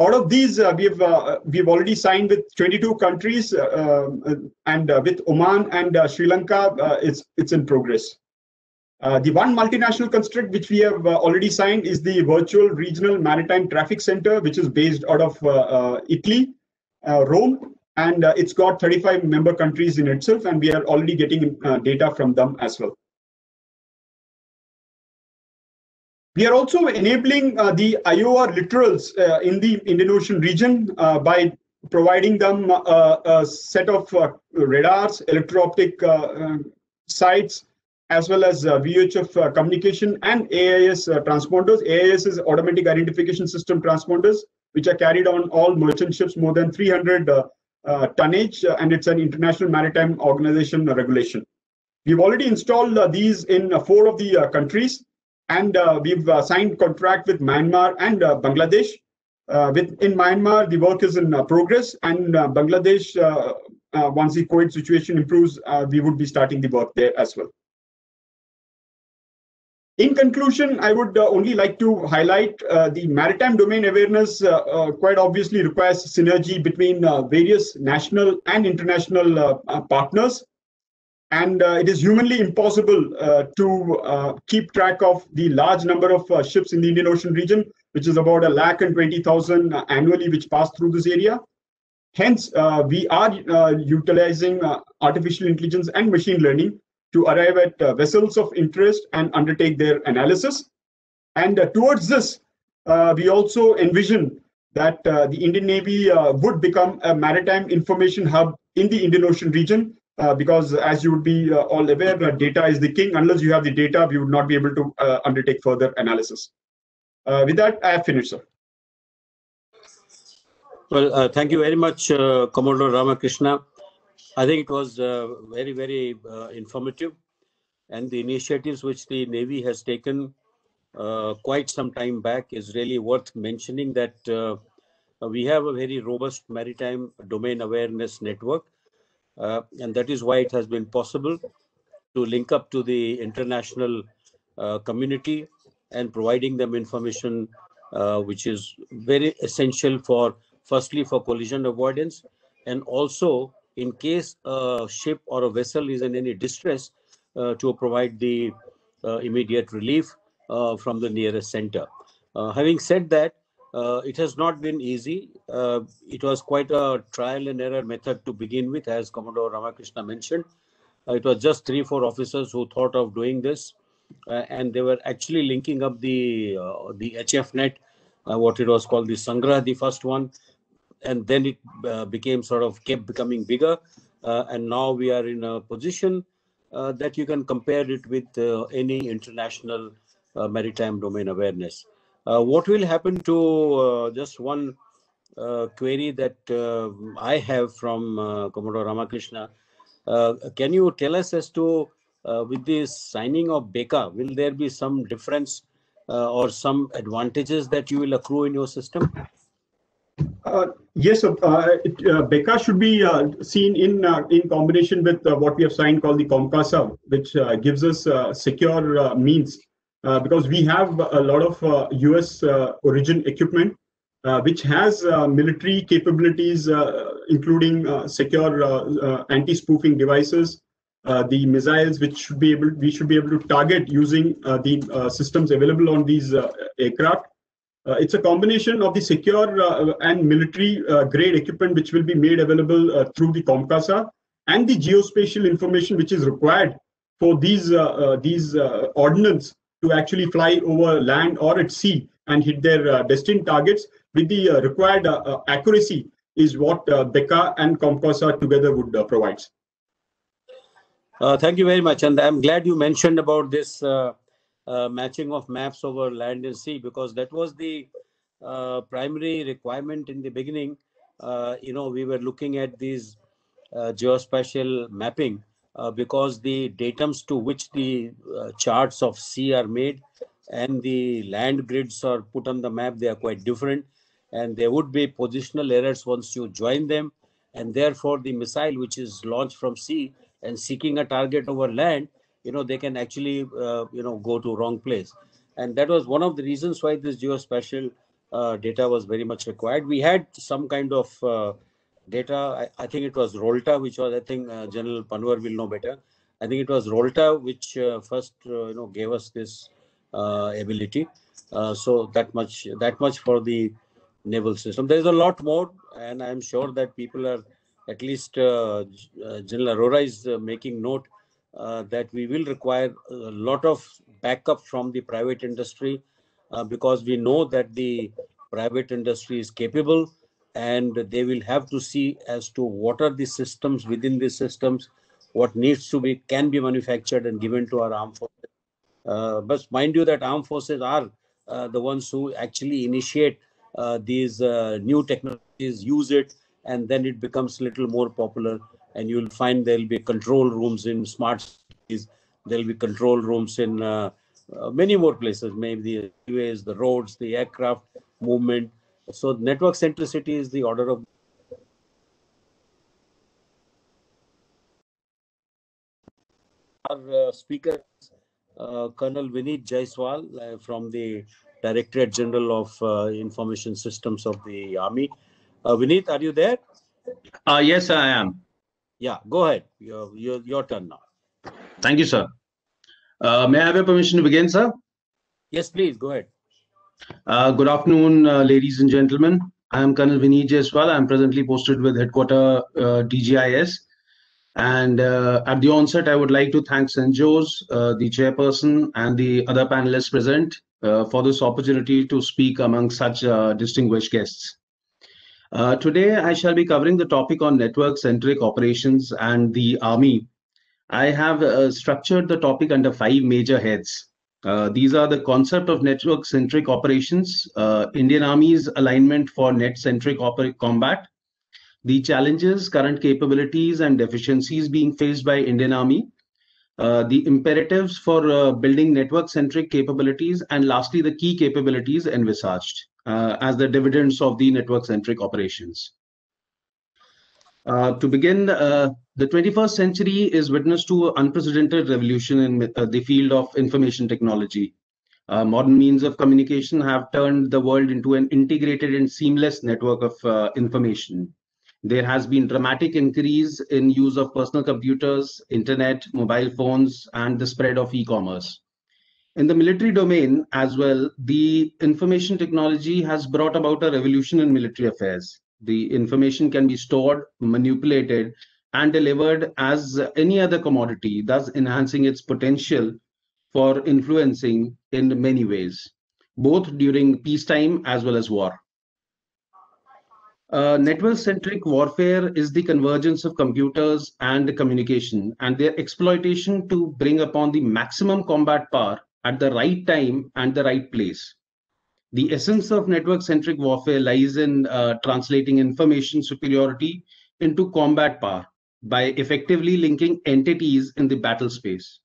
Out of these, uh, we have uh, we've already signed with twenty-two countries, uh, and uh, with Oman and uh, Sri Lanka, uh, it's it's in progress. Uh, the one multinational constrict which we have uh, already signed is the Virtual Regional Maritime Traffic Center, which is based out of uh, uh, Italy, uh, Rome, and uh, it's got thirty-five member countries in itself, and we are already getting uh, data from them as well. We are also enabling uh, the I O R littorals uh, in the Indian Ocean region uh, by providing them uh, a set of uh, radars, electro-optic uh, uh, sites, as well as uh, V H F uh, communication and A I S uh, transponders. A I S is Automatic Identification System transponders, which are carried on all merchant ships more than three hundred uh, uh, tonnage, uh, and it's an International Maritime Organization regulation. We've already installed uh, these in uh, four of the uh, countries. And uh, we've uh, signed contract with Myanmar and uh, Bangladesh. Uh, with in Myanmar, the work is in uh, progress, and uh, Bangladesh, uh, uh, once the COVID situation improves, uh, we would be starting the work there as well. In conclusion, I would uh, only like to highlight uh, the maritime domain awareness uh, uh, quite obviously requires synergy between uh, various national and international uh, uh, partners. And uh, it is humanly impossible uh, to uh, keep track of the large number of uh, ships in the Indian Ocean region, which is about a lakh and twenty thousand annually, which pass through this area. Hence, uh, we are uh, utilizing uh, artificial intelligence and machine learning to arrive at uh, vessels of interest and undertake their analysis. And uh, towards this, uh, we also envision that uh, the Indian Navy uh, would become a maritime information hub in the Indian Ocean region. Uh, because as you would be uh, all aware, uh, data is the king. Unless you have the data, we would not be able to uh, undertake further analysis. Uh, with that, I have finished, sir. Well, uh, thank you very much, uh, Commodore Ramakrishna. I think it was uh, very, very uh, informative. And the initiatives which the Navy has taken uh, quite some time back is really worth mentioning, that uh, we have a very robust maritime domain awareness network. Uh, and that is why it has been possible to link up to the international uh, community and providing them information, uh, which is very essential for, firstly, for collision avoidance, and also in case a ship or a vessel is in any distress, uh, to provide the uh, immediate relief uh, from the nearest center. Uh, having said that, Uh, it has not been easy. Uh, it was quite a trial and error method to begin with, as Commodore Ramakrishna mentioned. Uh, it was just three, four officers who thought of doing this, uh, and they were actually linking up the uh, the H F net, uh, what it was called the Sangra, the first one, and then it uh, became sort of kept becoming bigger, uh, and now we are in a position uh, that you can compare it with uh, any international uh, maritime domain awareness. Uh, what will happen to uh, just one uh, query that uh, I have from uh, Commodore Ramakrishna? Uh, can you tell us as to uh, with the signing of BEKA, will there be some difference uh, or some advantages that you will accrue in your system? Uh, yes, uh, it, uh, BEKA should be uh, seen in uh, in combination with uh, what we have signed called the COMCASA, which uh, gives us uh, secure uh, means. Uh, because we have a lot of uh, U S uh, origin equipment, uh, which has uh, military capabilities, uh, including uh, secure uh, uh, anti-spoofing devices, uh, the missiles which should be able, we should be able to target using uh, the uh, systems available on these uh, aircraft. Uh, it's a combination of the secure uh, and military uh, grade equipment which will be made available uh, through the COMCASA, and the geospatial information which is required for these uh, uh, these uh, ordnance to actually fly over land or at sea and hit their uh, destined targets with the uh, required uh, uh, accuracy is what uh, BEKA and COMCASA together would uh, provide. Uh, thank you very much, and I'm glad you mentioned about this uh, uh, matching of maps over land and sea, because that was the uh, primary requirement in the beginning. Uh, you know, we were looking at these uh, geospatial mapping. Uh, because the datums to which the uh, charts of sea are made and the land grids are put on the map, they are quite different, and there would be positional errors once you join them, and therefore the missile which is launched from sea and seeking a target over land, you know, they can actually uh, you know, go to wrong place. And that was one of the reasons why this geospatial uh, data was very much required. We had some kind of uh, data. I, I think it was Rolta, which was, I think uh, General Panwar will know better. I think it was Rolta which uh, first uh, you know, gave us this uh, ability. Uh, so that much that much for the naval system. There is a lot more, and I'm sure that people are, at least uh, uh, General Arora is uh, making note uh, that we will require a lot of backup from the private industry, uh, because we know that the private industry is capable, and they will have to see as to what are the systems within the systems, what needs to be, can be manufactured and given to our armed forces. Uh, but mind you that armed forces are uh, the ones who actually initiate uh, these uh, new technologies, use it, and then it becomes a little more popular. And you'll find there'll be control rooms in smart cities, there'll be control rooms in uh, uh, many more places, maybe the ways, the roads, the aircraft movement. So network centricity is the order of. Our uh, speaker, uh, Colonel Vineet Jaiswal uh, from the Directorate General of uh, Information Systems of the Army. Uh, Vineet, are you there? Uh, yes, I am. Yeah, go ahead. Your, your, your turn now. Thank you, sir. Uh, may I have your permission to begin, sir? Yes, please. Go ahead. Uh, good afternoon, uh, ladies and gentlemen. I am Colonel Vineet Jaiswal. I am presently posted with Headquarter uh, D G I S. And uh, at the onset, I would like to thank CENJOWS, uh, the chairperson, and the other panelists present uh, for this opportunity to speak among such uh, distinguished guests. Uh, today, I shall be covering the topic on network-centric operations and the Army. I have uh, structured the topic under five major heads. Uh, these are the concept of network-centric operations, uh, Indian Army's alignment for net-centric combat, the challenges, current capabilities, and deficiencies being faced by Indian Army, uh, the imperatives for uh, building network-centric capabilities, and lastly, the key capabilities envisaged uh, as the dividends of the network-centric operations. Uh, to begin, uh, the twenty-first century is witness to unprecedented revolution in uh, the field of information technology. Uh, modern means of communication have turned the world into an integrated and seamless network of uh, information. There has been dramatic increase in use of personal computers, internet, mobile phones, and the spread of e-commerce. In the military domain as well, the information technology has brought about a revolution in military affairs. The information can be stored, manipulated, and delivered as any other commodity, thus enhancing its potential for influencing in many ways, both during peacetime as well as war. Uh, network-centric warfare is the convergence of computers and communication and their exploitation to bring upon the maximum combat power at the right time and the right place. The essence of network-centric warfare lies in uh, translating information superiority into combat power by effectively linking entities in the battle space.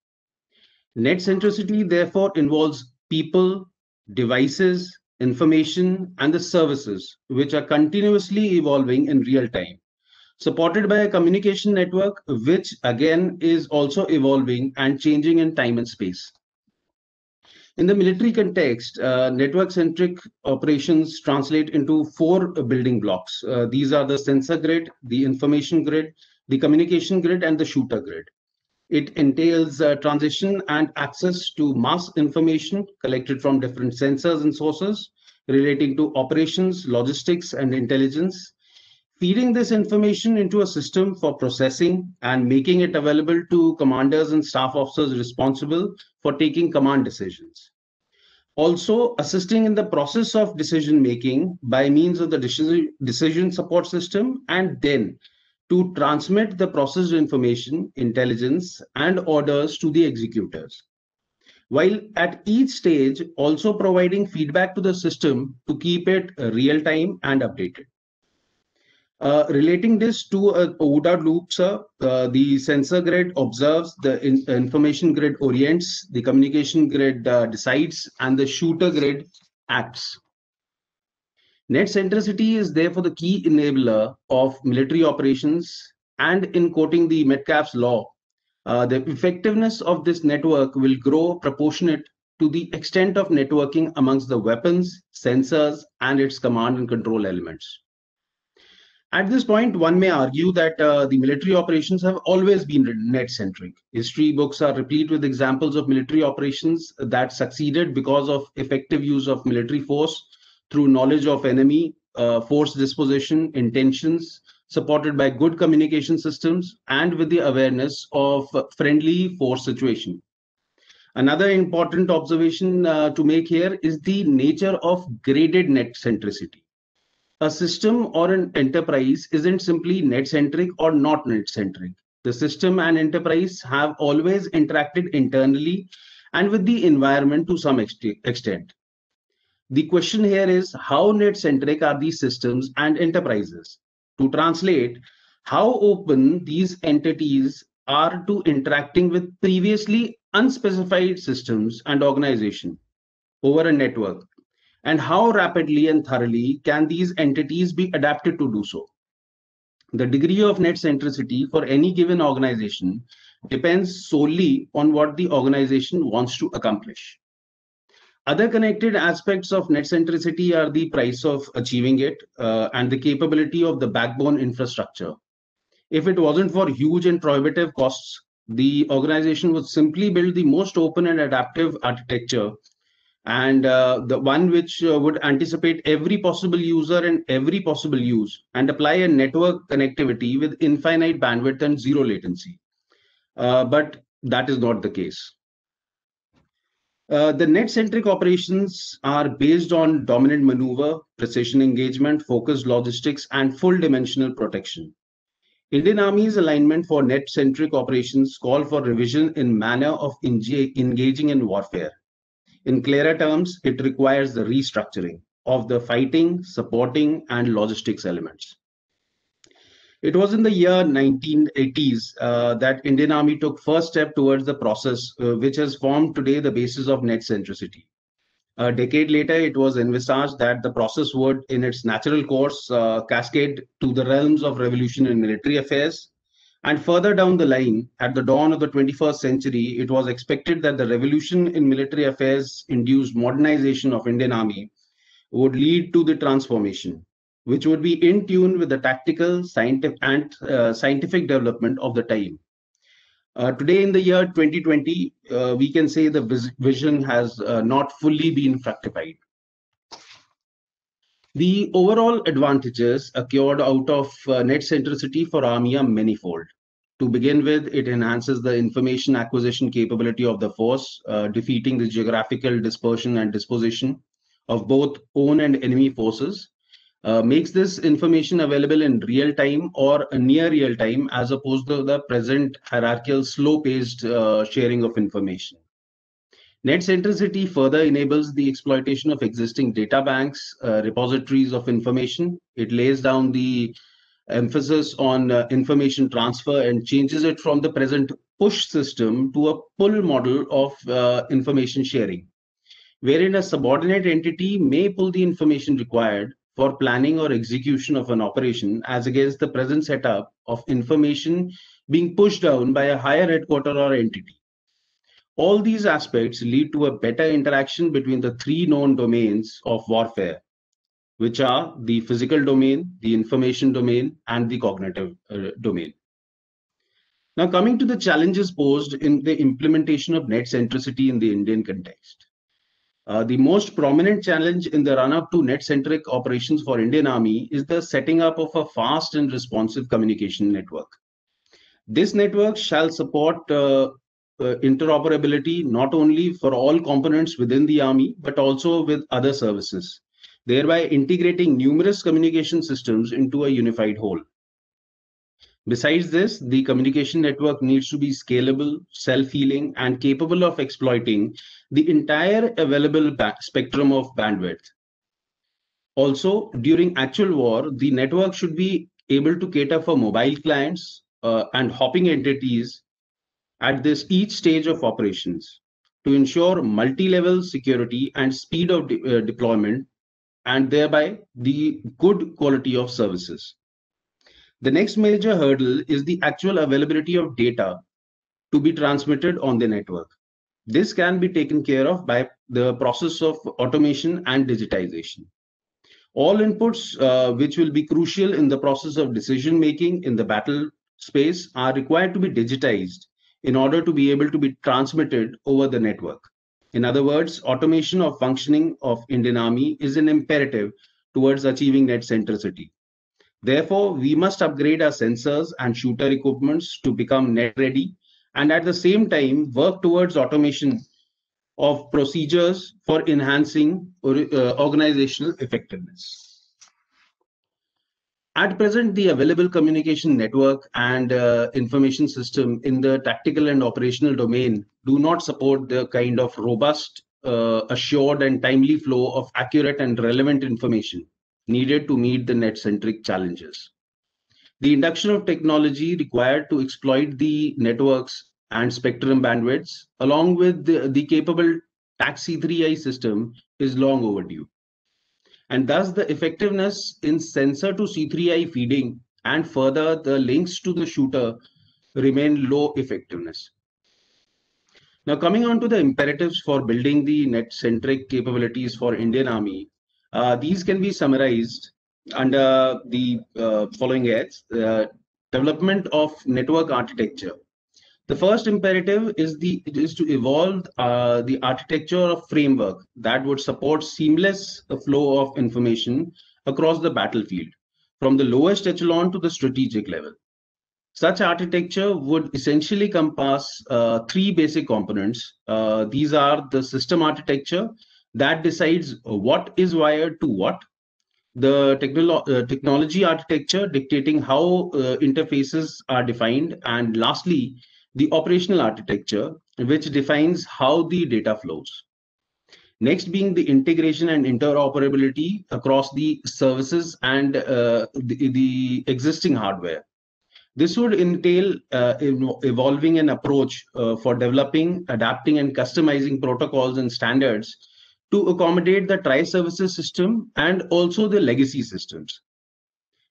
Net centricity therefore involves people, devices, information, and the services, which are continuously evolving in real time, supported by a communication network, which again is also evolving and changing in time and space. In the military context, uh, network-centric operations translate into four building blocks. Uh, these are the sensor grid, the information grid, the communication grid, and the shooter grid. It entails uh, transition and access to mass information collected from different sensors and sources relating to operations, logistics, and intelligence, feeding this information into a system for processing and making it available to commanders and staff officers responsible for taking command decisions. Also, assisting in the process of decision-making by means of the decision, decision support system, and then to transmit the processed information, intelligence, and orders to the executors, while at each stage also providing feedback to the system to keep it real-time and updated. Uh, relating this to a OODA loop, sir, uh, the sensor grid observes, the in information grid orients, the communication grid uh, decides, and the shooter grid acts. Net centricity is therefore the key enabler of military operations, and in quoting the Metcalfe's law, uh, the effectiveness of this network will grow proportionate to the extent of networking amongst the weapons, sensors, and its command and control elements. At this point, one may argue that uh, the military operations have always been net-centric. History books are replete with examples of military operations that succeeded because of effective use of military force through knowledge of enemy, uh, force disposition, intentions, supported by good communication systems, and with the awareness of friendly force situation. Another important observation uh, to make here is the nature of graded net-centricity. A system or an enterprise isn't simply net-centric or not net-centric. The system and enterprise have always interacted internally and with the environment to some extent. The question here is, how net-centric are these systems and enterprises? To translate, how open these entities are to interacting with previously unspecified systems and organization over a network? And how rapidly and thoroughly can these entities be adapted to do so? The degree of net centricity for any given organization depends solely on what the organization wants to accomplish. Other connected aspects of net centricity are the price of achieving it uh, and the capability of the backbone infrastructure. If it wasn't for huge and prohibitive costs, the organization would simply build the most open and adaptive architecture, and uh, the one which uh, would anticipate every possible user and every possible use and apply a network connectivity with infinite bandwidth and zero latency. Uh, but that is not the case. Uh, the net-centric operations are based on dominant maneuver, precision engagement, focused logistics, and full-dimensional protection. Indian Army's alignment for net-centric operations call for revision in manner of engaging in warfare. In clearer terms, it requires the restructuring of the fighting, supporting, and logistics elements. It was in the year nineteen eighties uh, that Indian Army took first step towards the process uh, which has formed today the basis of net centricity. A decade later, it was envisaged that the process would, in its natural course, uh, cascade to the realms of revolution in military affairs. And further down the line, at the dawn of the twenty-first century, it was expected that the revolution in military affairs induced modernization of Indian Army would lead to the transformation, which would be in tune with the tactical, scientific, and uh, scientific development of the time. Uh, today, in the year twenty twenty, uh, we can say the vision has uh, not fully been fructified. The overall advantages acquired out of uh, net centricity for Army are manifold. To begin with, it enhances the information acquisition capability of the force, uh, defeating the geographical dispersion and disposition of both own and enemy forces, uh, makes this information available in real time or near real time as opposed to the present hierarchical slow-paced uh, sharing of information. Net centricity further enables the exploitation of existing data banks, uh, repositories of information. It lays down the emphasis on uh, information transfer and changes it from the present push system to a pull model of uh, information sharing, wherein a subordinate entity may pull the information required for planning or execution of an operation as against the present setup of information being pushed down by a higher headquarters or entity. All these aspects lead to a better interaction between the three known domains of warfare, which are the physical domain, the information domain, and the cognitive uh, domain. Now, coming to the challenges posed in the implementation of net centricity in the Indian context. Uh, the most prominent challenge in the run-up to net-centric operations for Indian Army is the setting up of a fast and responsive communication network. This network shall support uh, Uh, interoperability not only for all components within the Army, but also with other services, thereby integrating numerous communication systems into a unified whole. Besides this, the communication network needs to be scalable, self-healing, and capable of exploiting the entire available spectrum of bandwidth. Also, during actual war, the network should be able to cater for mobile clients uh, and hopping entities at this each stage of operations to ensure multi-level security and speed of de uh, deployment, and thereby the good quality of services. The next major hurdle is the actual availability of data to be transmitted on the network, This can be taken care of by the process of automation and digitization. All inputs uh, which will be crucial in the process of decision making in the battle space are required to be digitized in order to be able to be transmitted over the network. In other words, automation of functioning of Indian Army is an imperative towards achieving net centricity. Therefore, we must upgrade our sensors and shooter equipments to become net ready, and at the same time work towards automation of procedures for enhancing organizational effectiveness. At present, the available communication network and uh, information system in the tactical and operational domain do not support the kind of robust, uh, assured and timely flow of accurate and relevant information needed to meet the net-centric challenges. The induction of technology required to exploit the networks and spectrum bandwidths, along with the, the capable TAC C three I system, is long overdue. And thus the effectiveness in sensor to C three I feeding and further the links to the shooter remain low effectiveness. Now coming on to the imperatives for building the net-centric capabilities for Indian Army, uh, these can be summarized under the uh, following heads. Uh, development of network architecture. The first imperative is the is to evolve uh, the architecture of framework that would support seamless flow of information across the battlefield from the lowest echelon to the strategic level. Such architecture would essentially encompass uh, three basic components. Uh, these are the system architecture that decides what is wired to what, the technolo uh, technology architecture dictating how uh, interfaces are defined, and lastly, the operational architecture, which defines how the data flows. Next being the integration and interoperability across the services and uh, the, the existing hardware. This would entail uh, evolving an approach uh, for developing, adapting and customizing protocols and standards to accommodate the tri-services system and also the legacy systems.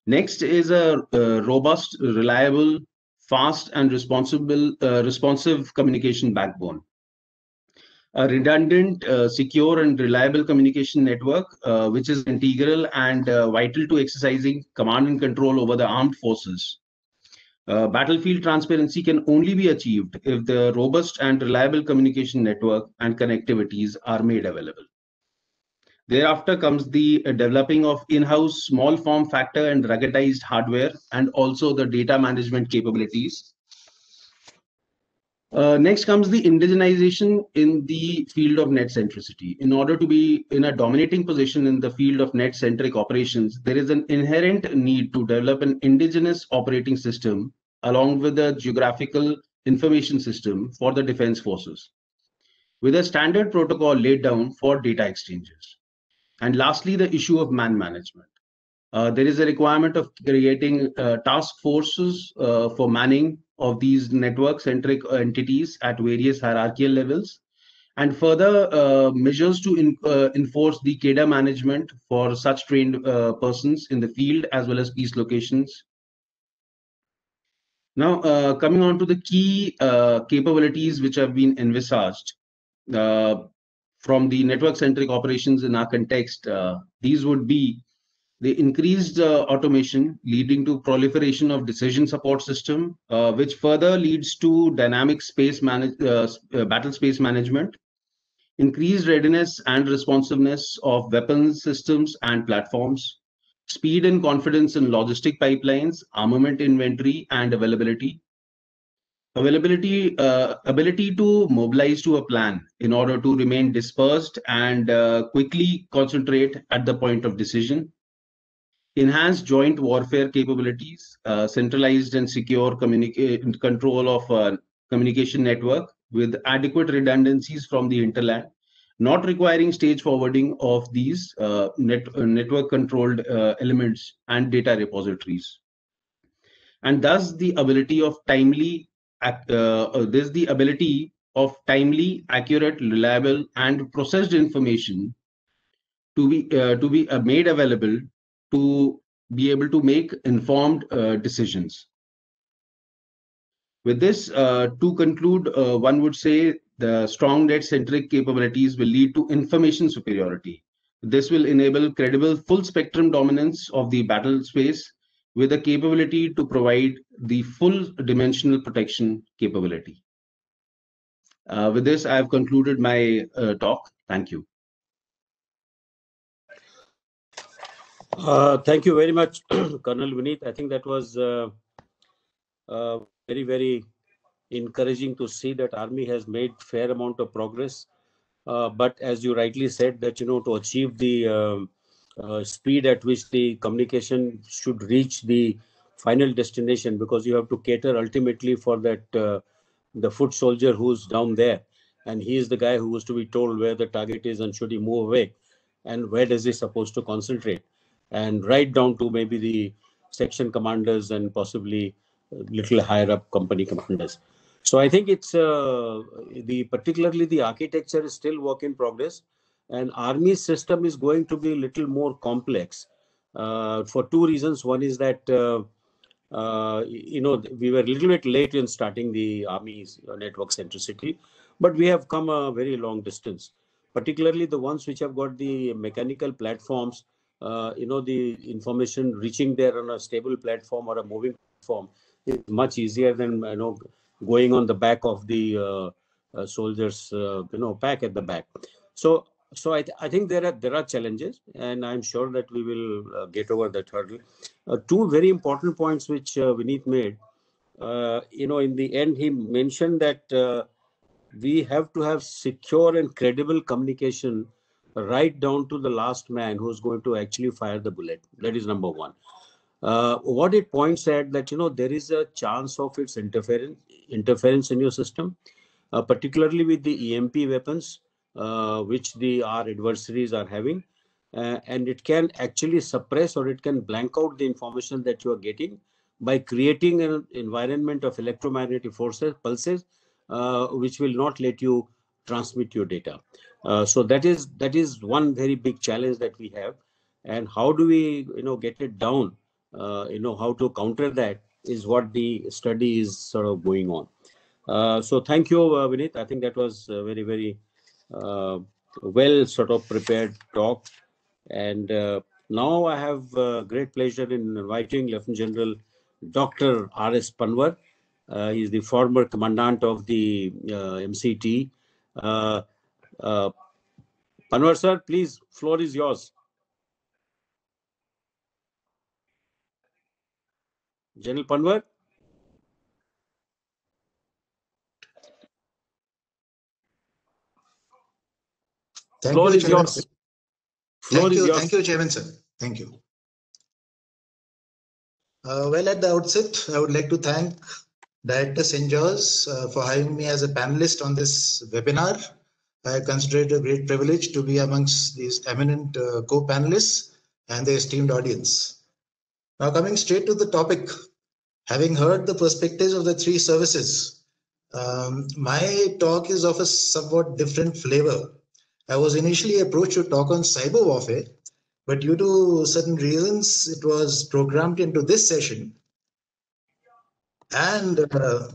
Next is a, a robust, reliable, fast and responsible, uh, responsive communication backbone. A redundant, uh, secure and reliable communication network, uh, which is integral and uh, vital to exercising command and control over the armed forces. Uh, battlefield transparency can only be achieved if the robust and reliable communication network and connectivities are made available. Thereafter comes the uh, developing of in-house small form factor and ruggedized hardware and also the data management capabilities. Uh, next comes the indigenization in the field of net centricity. In order to be in a dominating position in the field of net centric operations, there is an inherent need to develop an indigenous operating system along with the geographical information system for the defense forces, with a standard protocol laid down for data exchanges. And lastly, the issue of man management. Uh, there is a requirement of creating uh, task forces uh, for manning of these network-centric entities at various hierarchical levels, and further uh, measures to in, uh, enforce the C A D A management for such trained uh, persons in the field as well as peace locations. Now, uh, coming on to the key uh, capabilities which have been envisaged Uh, from the network-centric operations in our context, uh, these would be the increased uh, automation leading to proliferation of decision support system, uh, which further leads to dynamic space manage, uh, uh, battle space management, increased readiness and responsiveness of weapons systems and platforms, speed and confidence in logistic pipelines, armament inventory and availability, Availability, uh, ability to mobilize to a plan in order to remain dispersed and uh, quickly concentrate at the point of decision, enhanced joint warfare capabilities, uh, centralized and secure control of uh, communication network with adequate redundancies from the interland, not requiring stage forwarding of these uh, net, uh, network controlled uh, elements and data repositories. And thus the ability of timely Uh, there's the ability of timely, accurate, reliable, and processed information to be uh, to be uh, made available to be able to make informed uh, decisions. With this, uh, to conclude, uh, one would say The strong data-centric capabilities will lead to information superiority. This will enable credible full-spectrum dominance of the battle space with the capability to provide the full dimensional protection capability. Uh, with this, I have concluded my uh, talk. Thank you. Uh, thank you very much, Colonel Vineet. I think that was uh, uh, very, very encouraging to see that Army has made fair amount of progress. Uh, but as you rightly said, that you know to achieve the uh, uh, speed at which the communication should reach the final destination, because you have to cater ultimately for that uh, the foot soldier who's down there, and he is the guy who is to be told where the target is and should he move away, and where does he supposed to concentrate, and right down to maybe the section commanders and possibly little higher up company commanders. So I think it's uh, the particularly the architecture is still work in progress, and Army system is going to be a little more complex uh, for two reasons. One is that uh, uh, you know we were a little bit late in starting the Army's network centricity, but we have come a very long distance. Particularly the ones which have got the mechanical platforms, uh, you know the information reaching there on a stable platform or a moving platform is much easier than you know. going on the back of the uh, uh, soldiers, uh, you know, pack at the back. So, so I, th I think there are there are challenges, and I'm sure that we will uh, get over that hurdle. Uh, two very important points which uh, Vineet made. Uh, you know, in the end, he mentioned that uh, we have to have secure and credible communication right down to the last man who's going to actually fire the bullet. That is number one. Uh, what it points at that you know there is a chance of its interference interference in your system, uh, particularly with the E M P weapons uh, which the our adversaries are having, uh, and it can actually suppress or it can blank out the information that you are getting by creating an environment of electromagnetic forces pulses uh, which will not let you transmit your data. Uh, so that is that is one very big challenge that we have, and how do we you know get it down? Uh, you know how to counter that is what the study is sort of going on. Uh, so thank you, uh, Vineet. I think that was a very very uh, well sort of prepared talk. And uh, now I have uh, great pleasure in inviting Lieutenant General Doctor R S Panwar. Uh, he is the former commandant of the uh, M C T. Uh, uh, Panwar sir, please, floor is yours. General Panwar. Thank Floor you, is Chairman. yours. Floor thank, is you, yours. thank you, Chairman sir. Thank you. Uh, well, at the outset, I would like to thank Director CENJOWS uh, for having me as a panelist on this webinar. I consider it a great privilege to be amongst these eminent uh, co-panelists and the esteemed audience. Now, coming straight to the topic, having heard the perspectives of the three services, um, my talk is of a somewhat different flavor. I was initially approached to talk on cyber warfare, but due to certain reasons, it was programmed into this session. And uh,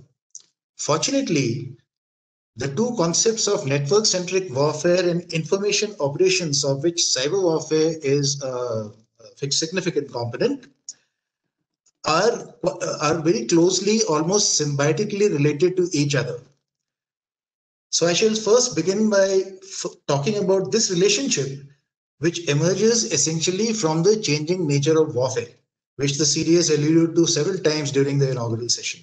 fortunately, the two concepts of network-centric warfare and information operations, of which cyber warfare is a significant component, are are very closely, almost symbiotically related to each other. So I shall first begin by talking about this relationship, which emerges essentially from the changing nature of warfare, which the C D S alluded to several times during the inaugural session.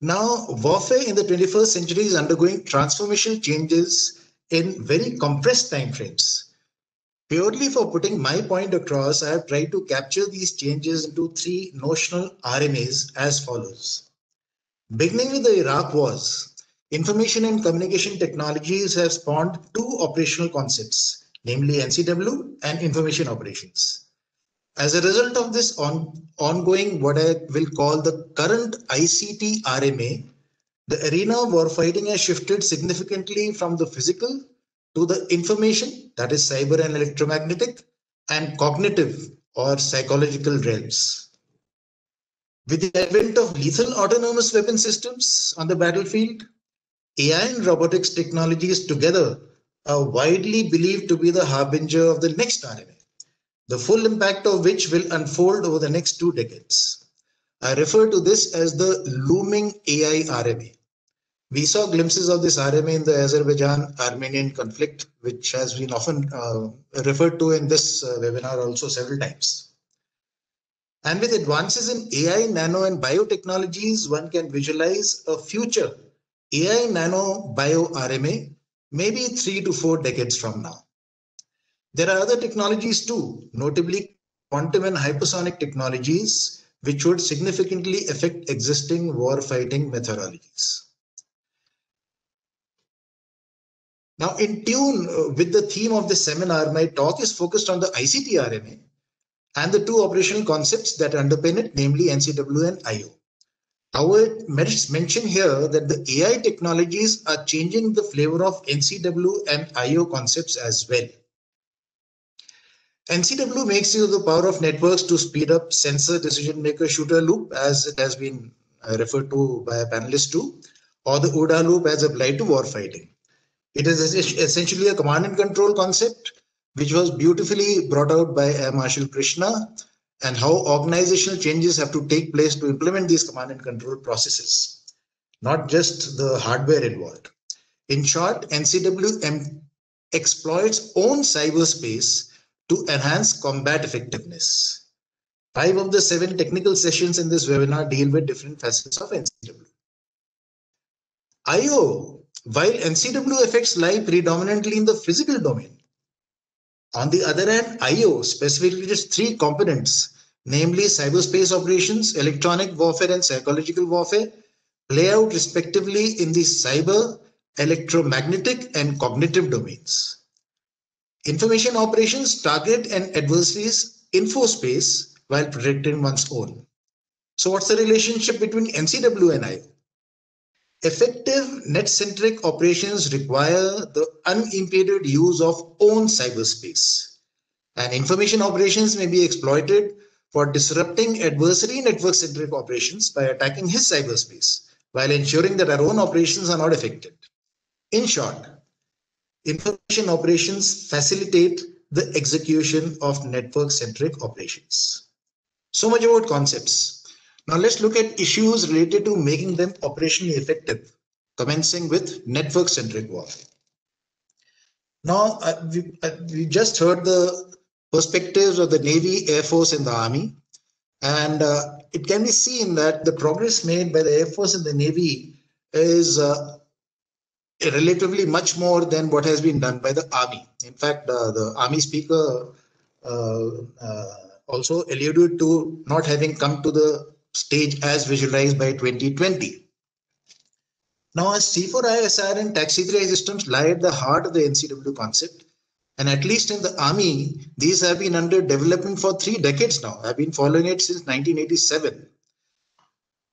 Now, warfare in the twenty-first century is undergoing transformational changes in very compressed time frames. Purely for putting my point across, I have tried to capture these changes into three notional R M As as follows. Beginning with the Iraq Wars, information and communication technologies have spawned two operational concepts, namely N C W and information operations. As a result of this on, ongoing, what I will call the current I C T R M A, the arena of warfighting has shifted significantly from the physical to the information, that is cyber and electromagnetic, and cognitive or psychological realms. With the advent of lethal autonomous weapon systems on the battlefield, A I and robotics technologies together are widely believed to be the harbinger of the next R M A, the full impact of which will unfold over the next two decades. I refer to this as the looming A I R M A. We saw glimpses of this R M A in the Azerbaijan-Armenian conflict, which has been often uh, referred to in this uh, webinar also several times. And with advances in A I, nano and biotechnologies, one can visualize a future A I nano bio R M A, maybe three to four decades from now. There are other technologies too, notably quantum and hypersonic technologies, which would significantly affect existing warfighting methodologies. Now, in tune with the theme of this seminar, my talk is focused on the I C T R M A and the two operational concepts that underpin it, namely N C W and I O. I would mention here that the A I technologies are changing the flavor of N C W and I O concepts as well. N C W makes use of the power of networks to speed up sensor decision maker shooter loop, as it has been referred to by a panelist too, or the O D A loop as applied to warfighting. It is essentially a command and control concept, which was beautifully brought out by Air Marshal Krishna, and how organizational changes have to take place to implement these command and control processes, not just the hardware involved. In short, N C W exploits own cyberspace to enhance combat effectiveness. Five of the seven technical sessions in this webinar deal with different facets of N C W. I O, while N C W effects lie predominantly in the physical domain, on the other hand, I O specifically just three components, namely cyberspace operations, electronic warfare, and psychological warfare, play out respectively in the cyber, electromagnetic, and cognitive domains. Information operations target an adversary's infospace while protecting one's own. So what's the relationship between N C W and I O? Effective net-centric operations require the unimpeded use of own cyberspace, and information operations may be exploited for disrupting adversary network-centric operations by attacking his cyberspace, while ensuring that our own operations are not affected. In short, information operations facilitate the execution of network-centric operations. So much about concepts. Now let's look at issues related to making them operationally effective, commencing with network-centric warfare. Now uh, we, uh, we just heard the perspectives of the Navy, Air Force, and the Army, and uh, it can be seen that the progress made by the Air Force and the Navy is uh, relatively much more than what has been done by the Army. In fact, uh, the Army speaker uh, uh, also alluded to not having come to the stage as visualized by twenty twenty. Now, as C four I S R and taxi three systems lie at the heart of the N C W concept, and at least in the Army, these have been under development for three decades now. I've been following it since nineteen eighty-seven.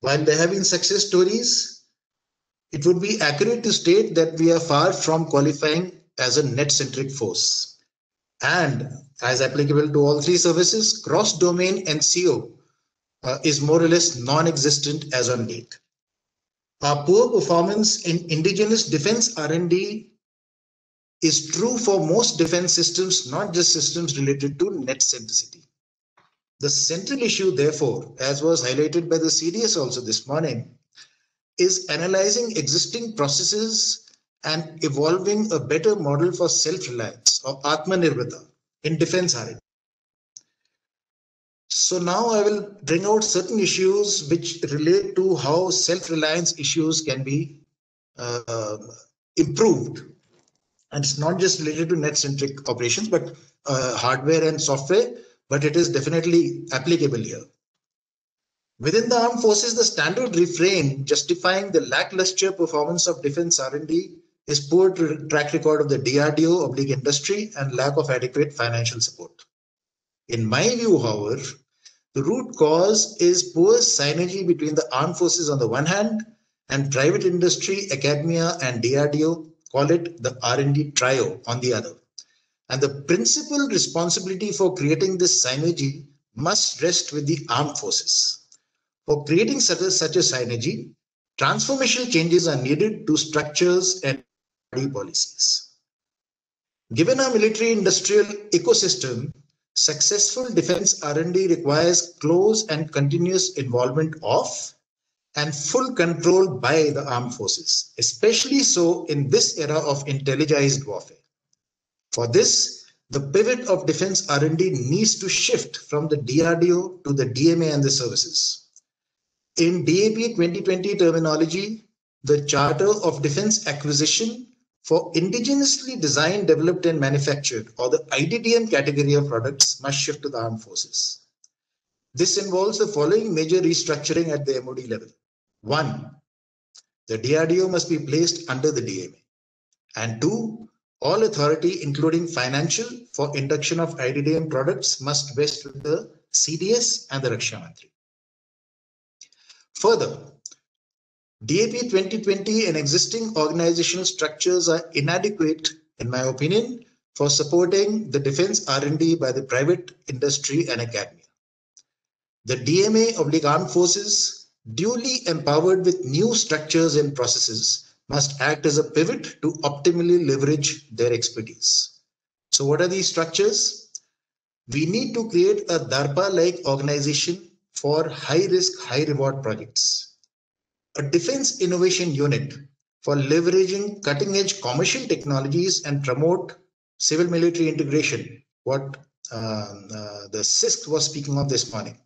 While there have been success stories, it would be accurate to state that we are far from qualifying as a net-centric force. And as applicable to all three services, cross-domain N C O uh, is more or less non-existent as on date. Our poor performance in indigenous defense R and D is true for most defense systems, not just systems related to net-centricity. The central issue, therefore, as was highlighted by the C D S also this morning, is analyzing existing processes and evolving a better model for self-reliance or Atmanirbhar in defense R and D. So now I will bring out certain issues which relate to how self-reliance issues can be uh, improved. And it's not just related to net-centric operations, but uh, hardware and software, but it is definitely applicable here. Within the armed forces, the standard refrain justifying the lackluster performance of defense R and D is poor track record of the D R D O, oblique industry, and lack of adequate financial support. In my view, however, the root cause is poor synergy between the armed forces on the one hand and private industry, academia, and D R D O, call it the R and D trio, on the other. And the principal responsibility for creating this synergy must rest with the armed forces. For creating such a, such a synergy, Transformational changes are needed to structures and policies. Given our military industrial ecosystem, successful defense R and D requires close and continuous involvement of and full control by the armed forces, especially so in this era of intelligized warfare. For this, the pivot of defense R and D needs to shift from the D R D O to the D M A and the services. In D A P twenty twenty terminology, the Charter of Defense Acquisition for Indigenously Designed, Developed and Manufactured, or the I D D M category of products, must shift to the armed forces. This involves the following major restructuring at the M O D level. One, the D R D O must be placed under the D M A. And two, all authority, including financial, for induction of I D D M products must vest with the C D S and the Raksha Mantri. Further, D A P twenty twenty and existing organizational structures are inadequate, in my opinion, for supporting the defense R and D by the private industry and academia. The D M A of the armed forces, duly empowered with new structures and processes, must act as a pivot to optimally leverage their expertise. So what are these structures? We need to create a DARPA-like organization for high-risk, high-reward projects. A defense innovation unit for leveraging cutting-edge commercial technologies and promote civil-military integration, what uh, uh, the C I S C was speaking of this morning.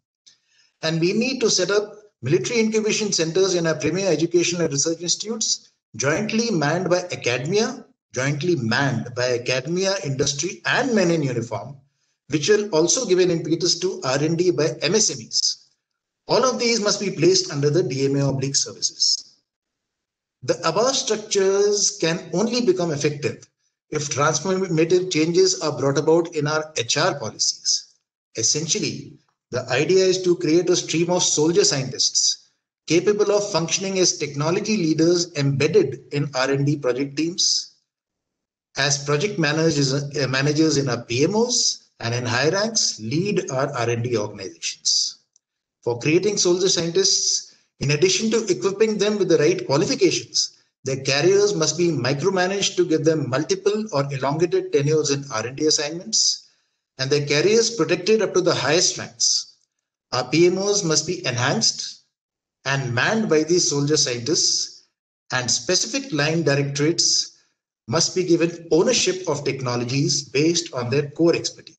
And we need to set up military incubation centers in our premier educational and research institutes, jointly manned by academia, jointly manned by academia, industry, and men in uniform, which will also give an impetus to R and D by M S M Es. All of these must be placed under the D M A oblique services. The above structures can only become effective if transformative changes are brought about in our H R policies. Essentially, the idea is to create a stream of soldier scientists capable of functioning as technology leaders embedded in R and D project teams, as project managers, managers in our P M Os, and in high ranks lead our R and D organizations. For creating soldier scientists, in addition to equipping them with the right qualifications, their careers must be micromanaged to give them multiple or elongated tenures in R and D assignments, and their careers protected up to the highest ranks. Our P M Os must be enhanced and manned by these soldier scientists, and specific line directorates must be given ownership of technologies based on their core expertise.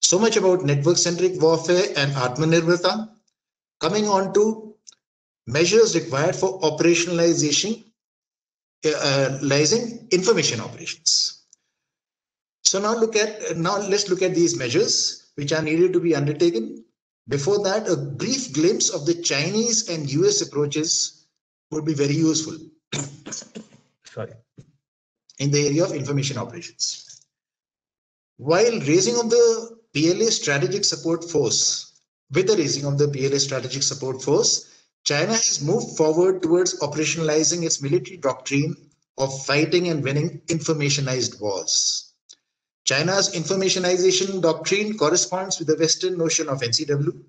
So much about network-centric warfare and Atmanirbharta. Coming on to measures required for operationalization, uh, realizing information operations. So now look at now let's look at these measures which are needed to be undertaken. Before that, a brief glimpse of the Chinese and U S approaches would be very useful. Sorry, in the area of information operations. While raising of the P L A strategic support force, with the raising of the P L A strategic support force, China has moved forward towards operationalizing its military doctrine of fighting and winning informationized wars. China's informationization doctrine corresponds with the Western notion of N C W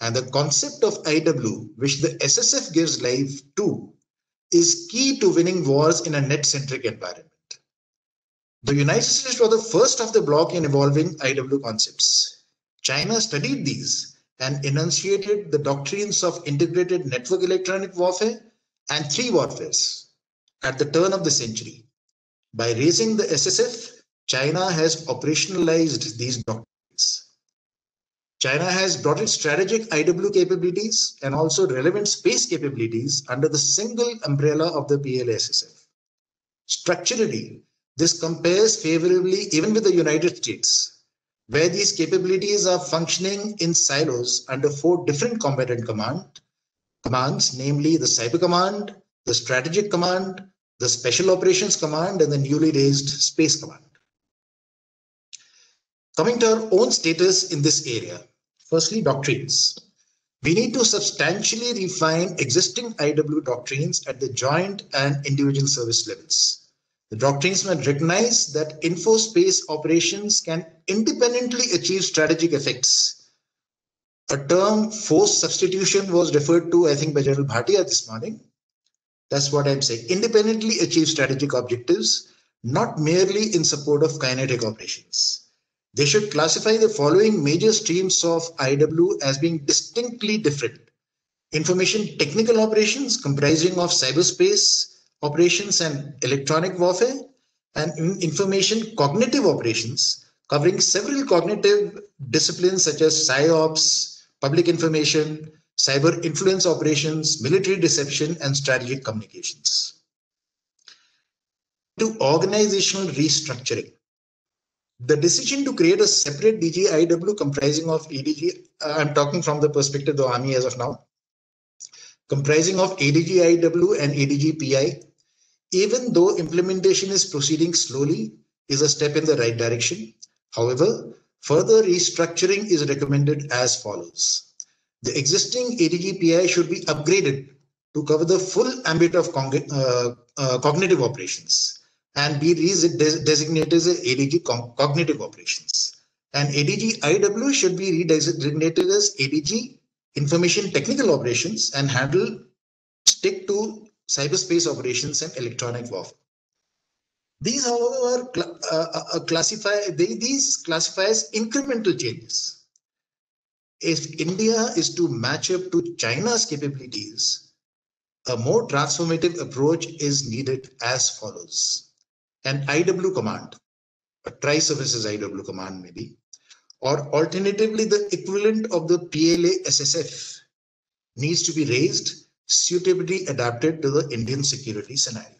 and the concept of I W, which the S S F gives life to, is key to winning wars in a net-centric environment. The United States were the first of the bloc in evolving I W concepts. China studied these and enunciated the doctrines of integrated network electronic warfare and three warfares at the turn of the century. By raising the S S F, China has operationalized these doctrines. China has brought its strategic I W capabilities and also relevant space capabilities under the single umbrella of the P L A S S F. Structurally, this compares favorably even with the United States, where these capabilities are functioning in silos under four different combatant command, commands, namely the Cyber Command, the Strategic Command, the Special Operations Command, and the newly raised Space Command. Coming to our own status in this area, firstly, doctrines. We need to substantially refine existing I W doctrines at the joint and individual service levels. The doctrines must recognize that infospace operations can independently achieve strategic effects A term, force substitution, was referred to, I think, by General Bhatia this morning. That's what I'm saying. Independently achieve strategic objectives, not merely in support of kinetic operations. They should classify the following major streams of I W as being distinctly different. Information technical operations, comprising of cyberspace operations and electronic warfare, and information cognitive operations, covering several cognitive disciplines such as psyops, public information, cyber influence operations, military deception, and strategic communications. To organizational restructuring. The decision to create a separate D G I W comprising of A D G, I'm talking from the perspective of the Army as of now, comprising of A D G I W and A D G P I, even though implementation is proceeding slowly, is a step in the right direction. However, further restructuring is recommended as follows. The existing A D G P I should be upgraded to cover the full ambit of uh, uh, cognitive operations, and be designated as A D G Cognitive Operations. And A D G I W should be redesignated as A D G Information Technical Operations and handle stick to cyberspace operations and electronic warfare. These, however, are cl uh, uh, classify they, these classify as incremental changes. If India is to match up to China's capabilities, a more transformative approach is needed as follows. An I W command, a tri-services I W command maybe, or alternatively the equivalent of the P L A S S F needs to be raised, suitably adapted to the Indian security scenario.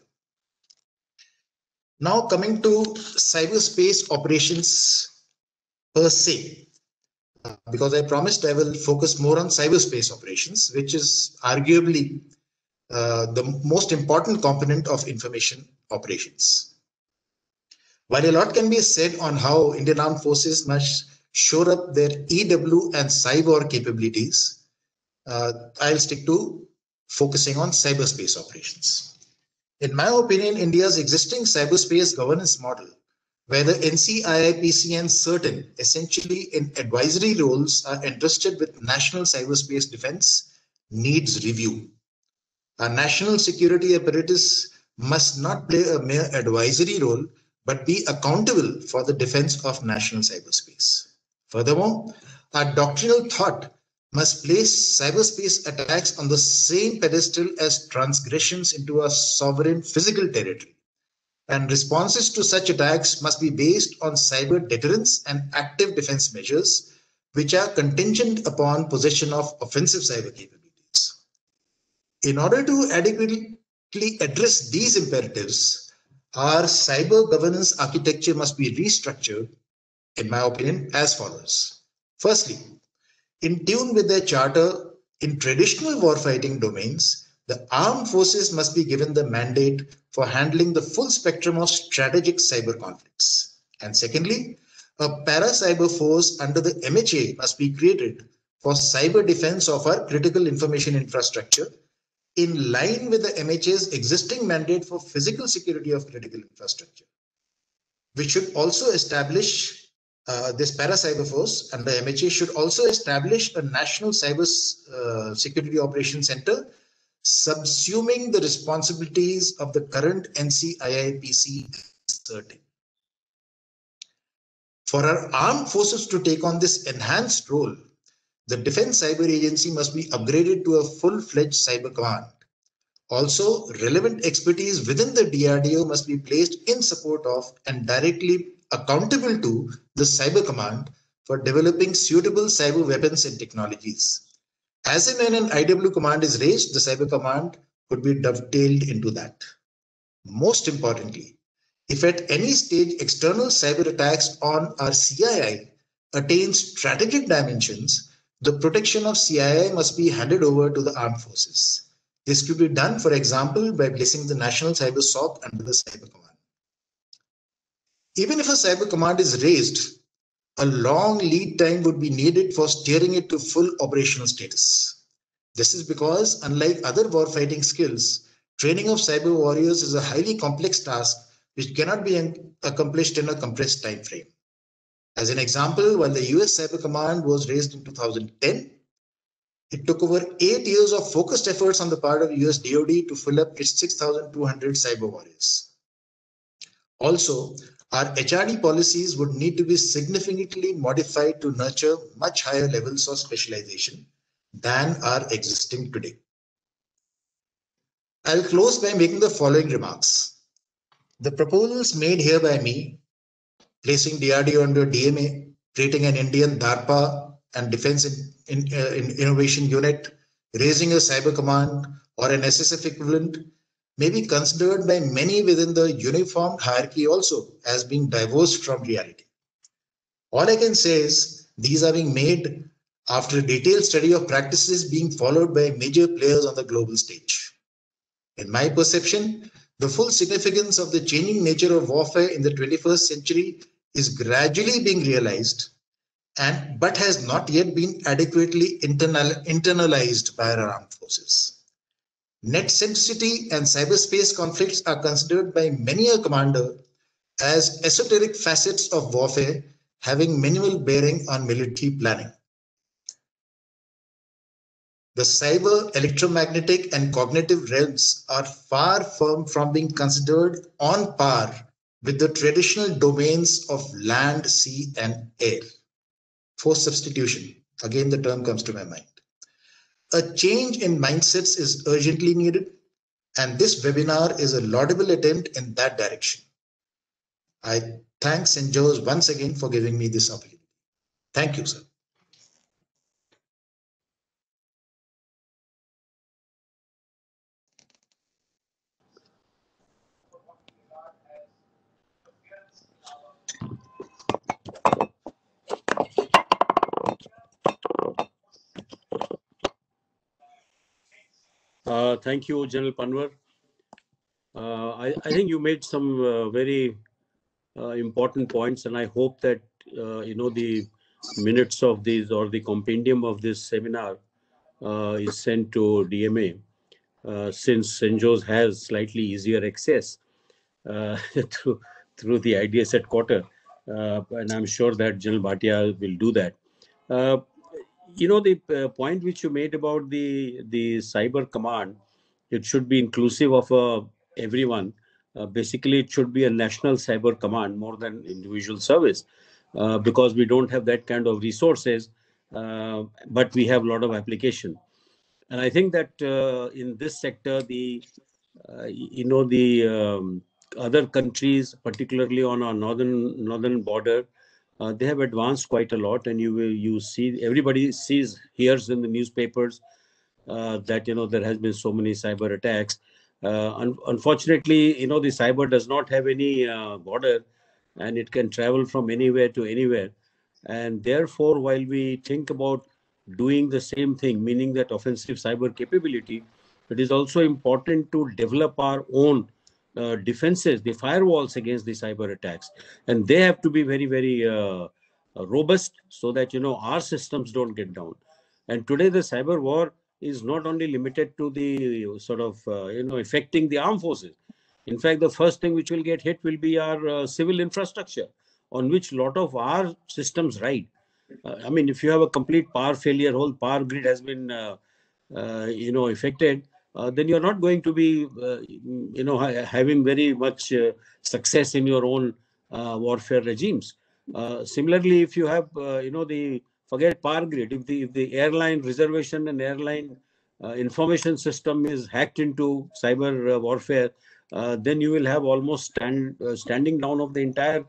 Now coming to cyberspace operations per se, because I promised I will focus more on cyberspace operations, which is arguably uh, the most important component of information operations. While a lot can be said on how Indian Armed Forces must shore up their E W and cyber capabilities, uh, I'll stick to focusing on cyberspace operations. In my opinion, India's existing cyberspace governance model, where the N C I I P C and CERTAN, essentially in advisory roles, are entrusted with national cyberspace defense, needs review. Our national security apparatus must not play a mere advisory role, but be accountable for the defense of national cyberspace. Furthermore, our doctrinal thought must place cyberspace attacks on the same pedestal as transgressions into our sovereign physical territory, and responses to such attacks must be based on cyber deterrence and active defense measures, which are contingent upon possession of offensive cyber capabilities. In order to adequately address these imperatives, our cyber governance architecture must be restructured, in my opinion, as follows. Firstly, in tune with their charter, in traditional warfighting domains, the armed forces must be given the mandate for handling the full spectrum of strategic cyber conflicts. And secondly, a para-cyber force under the M H A must be created for cyber defense of our critical information infrastructure, in line with the M H A's existing mandate for physical security of critical infrastructure. We should also establish uh, this para-cyber force, and the M H A should also establish a national cyber uh, security operations center, subsuming the responsibilities of the current N C I I P C. For our armed forces to take on this enhanced role, the Defense Cyber Agency must be upgraded to a full-fledged cyber command. Also, relevant expertise within the D R D O must be placed in support of and directly accountable to the cyber command for developing suitable cyber weapons and technologies. As and when an I W command is raised, the cyber command could be dovetailed into that. Most importantly, if at any stage external cyber attacks on our C I I attain strategic dimensions, the protection of C I I must be handed over to the armed forces. This could be done, for example, by placing the National Cyber S O C under the Cyber Command. Even if a Cyber Command is raised, a long lead time would be needed for steering it to full operational status. This is because, unlike other warfighting skills, training of cyber warriors is a highly complex task which cannot be accomplished in a compressed time frame. As an example, while the U S Cyber Command was raised in two thousand ten, It took over eight years of focused efforts on the part of U S D O D to fill up its six thousand two hundred cyber warriors. Also, our H R D policies would need to be significantly modified to nurture much higher levels of specialization than are existing today. I'll close by making the following remarks. The proposals made here by me, placing D R D O under D M A, creating an Indian DARPA and Defense in, in, uh, in Innovation Unit, raising a cyber command or an S S F equivalent, may be considered by many within the uniformed hierarchy also as being divorced from reality. All I can say is these are being made after a detailed study of practices being followed by major players on the global stage. In my perception, the full significance of the changing nature of warfare in the twenty-first century is gradually being realized, and but has not yet been adequately internal, internalized by our armed forces. Net centricity and cyberspace conflicts are considered by many a commander as esoteric facets of warfare having minimal bearing on military planning. The cyber, electromagnetic and cognitive realms are far from being considered on par with the traditional domains of land, sea and air. Force substitution, again the term comes to my mind. A change in mindsets is urgently needed, and this webinar is a laudable attempt in that direction. I thank CENJOWS once again for giving me this opportunity. Thank you, sir. Uh, thank you, General Panwar. Uh, I, I think you made some uh, very uh, important points, and I hope that uh, you know the minutes of these or the compendium of this seminar uh, is sent to D M A, uh, since CENJOWS has slightly easier access uh, through through the I D S headquarter, uh, and I'm sure that General Bhatia will do that. Uh, You know, the uh, point which you made about the the cyber command, it should be inclusive of uh, everyone. Uh, basically, it should be a national cyber command more than individual service, uh, because we don't have that kind of resources, uh, but we have a lot of application. And I think that uh, in this sector, the uh, you know the um, other countries, particularly on our northern northern border, Uh, they have advanced quite a lot, and you will you see everybody sees hears in the newspapers uh, that you know there has been so many cyber attacks. Uh, un unfortunately, you know the cyber does not have any uh, border, and it can travel from anywhere to anywhere. And therefore, while we think about doing the same thing, meaning that offensive cyber capability, it is also important to develop our own Uh, defenses, the firewalls against the cyber attacks, and they have to be very, very uh, robust so that you know our systems don't get down. And today, the cyber war is not only limited to the sort of uh, you know affecting the armed forces. In fact, the first thing which will get hit will be our uh, civil infrastructure, on which a lot of our systems ride. Uh, I mean, if you have a complete power failure, whole power grid has been uh, uh, you know affected. Uh, then you're not going to be, uh, you know, ha having very much uh, success in your own uh, warfare regimes. Uh, similarly, if you have, uh, you know, the forget power grid, if the if the airline reservation and airline uh, information system is hacked into cyber uh, warfare, uh, then you will have almost stand uh, standing down of the entire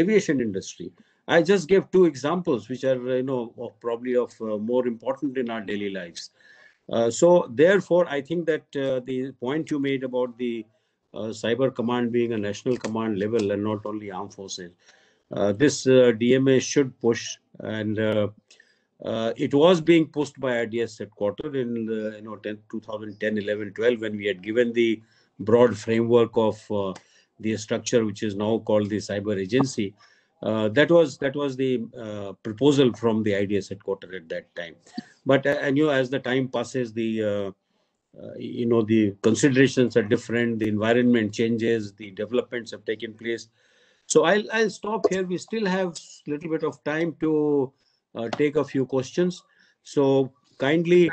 aviation industry. I just gave two examples, which are you know of probably of uh, more important in our daily lives. Uh, so therefore, I think that uh, the point you made about the uh, cyber command being a national command level and not only armed forces, uh, this uh, D M A should push, and uh, uh, it was being pushed by I D S headquarter in uh, you know two thousand ten, eleven, twelve, when we had given the broad framework of uh, the structure which is now called the cyber agency. Uh, that was that was the uh, proposal from the I D S headquarter at that time. But uh, and you know, as the time passes, the uh, uh, you know the considerations are different. The environment changes. The developments have taken place. So I'll I'll stop here. We still have a little bit of time to uh, take a few questions. So kindly.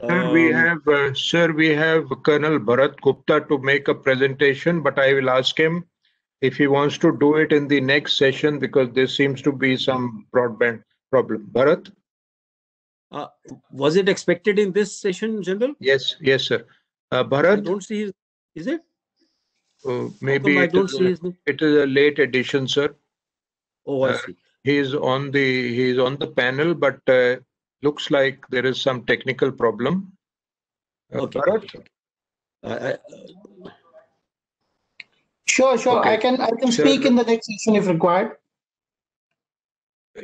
Sir, uh, we have, uh, sir, we have Colonel Bharat Gupta to make a presentation, but I will ask him if he wants to do it in the next session because there seems to be some broadband problem. Bharat? Uh, was it expected in this session, General? Yes, yes, sir. Uh, Bharat? I don't see his, is it? Uh, maybe I it, don't is, see his name? It is a late edition, sir. Oh, I uh, see. He is on the, he is on the panel, but uh, looks like there is some technical problem. Uh, okay. Bharat? Uh, I, uh, Sure, sure. Okay. I can I can sure. speak in the next session if required.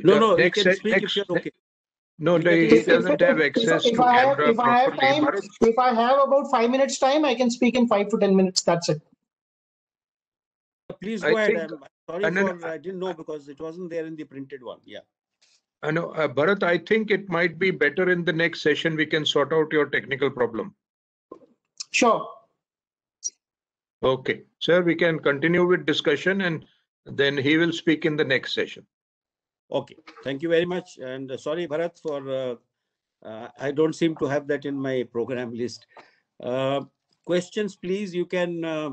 No, no, next, you can speak next, if you're okay. No, no he if, doesn't if, have access if to I have, if I have time, Bharat. If I have about five minutes time, I can speak in five to ten minutes. That's it. Please go I ahead. Think, I'm sorry, for, then, I didn't know because it wasn't there in the printed one. Yeah. I know, uh, Bharat, I think it might be better in the next session. We can sort out your technical problem. Sure. Okay, sir, we can continue with discussion and then he will speak in the next session. Okay, thank you very much. And uh, sorry, Bharat, for uh, uh, I don't seem to have that in my program list. Uh, questions, please. You can, uh,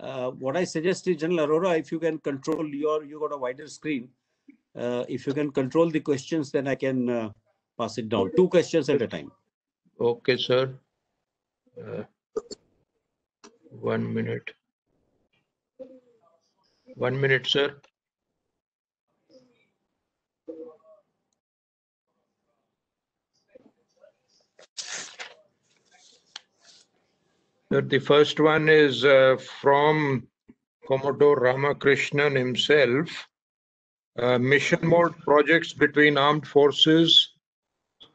uh, what I suggest is, General Arora, if you can control your, you got a wider screen. Uh, if you can control the questions, then I can uh, pass it down. Two questions at a time. Okay, sir. Uh... One minute. One minute, sir. The first one is uh, from Commodore Ramakrishna himself. Uh, mission mode projects between armed forces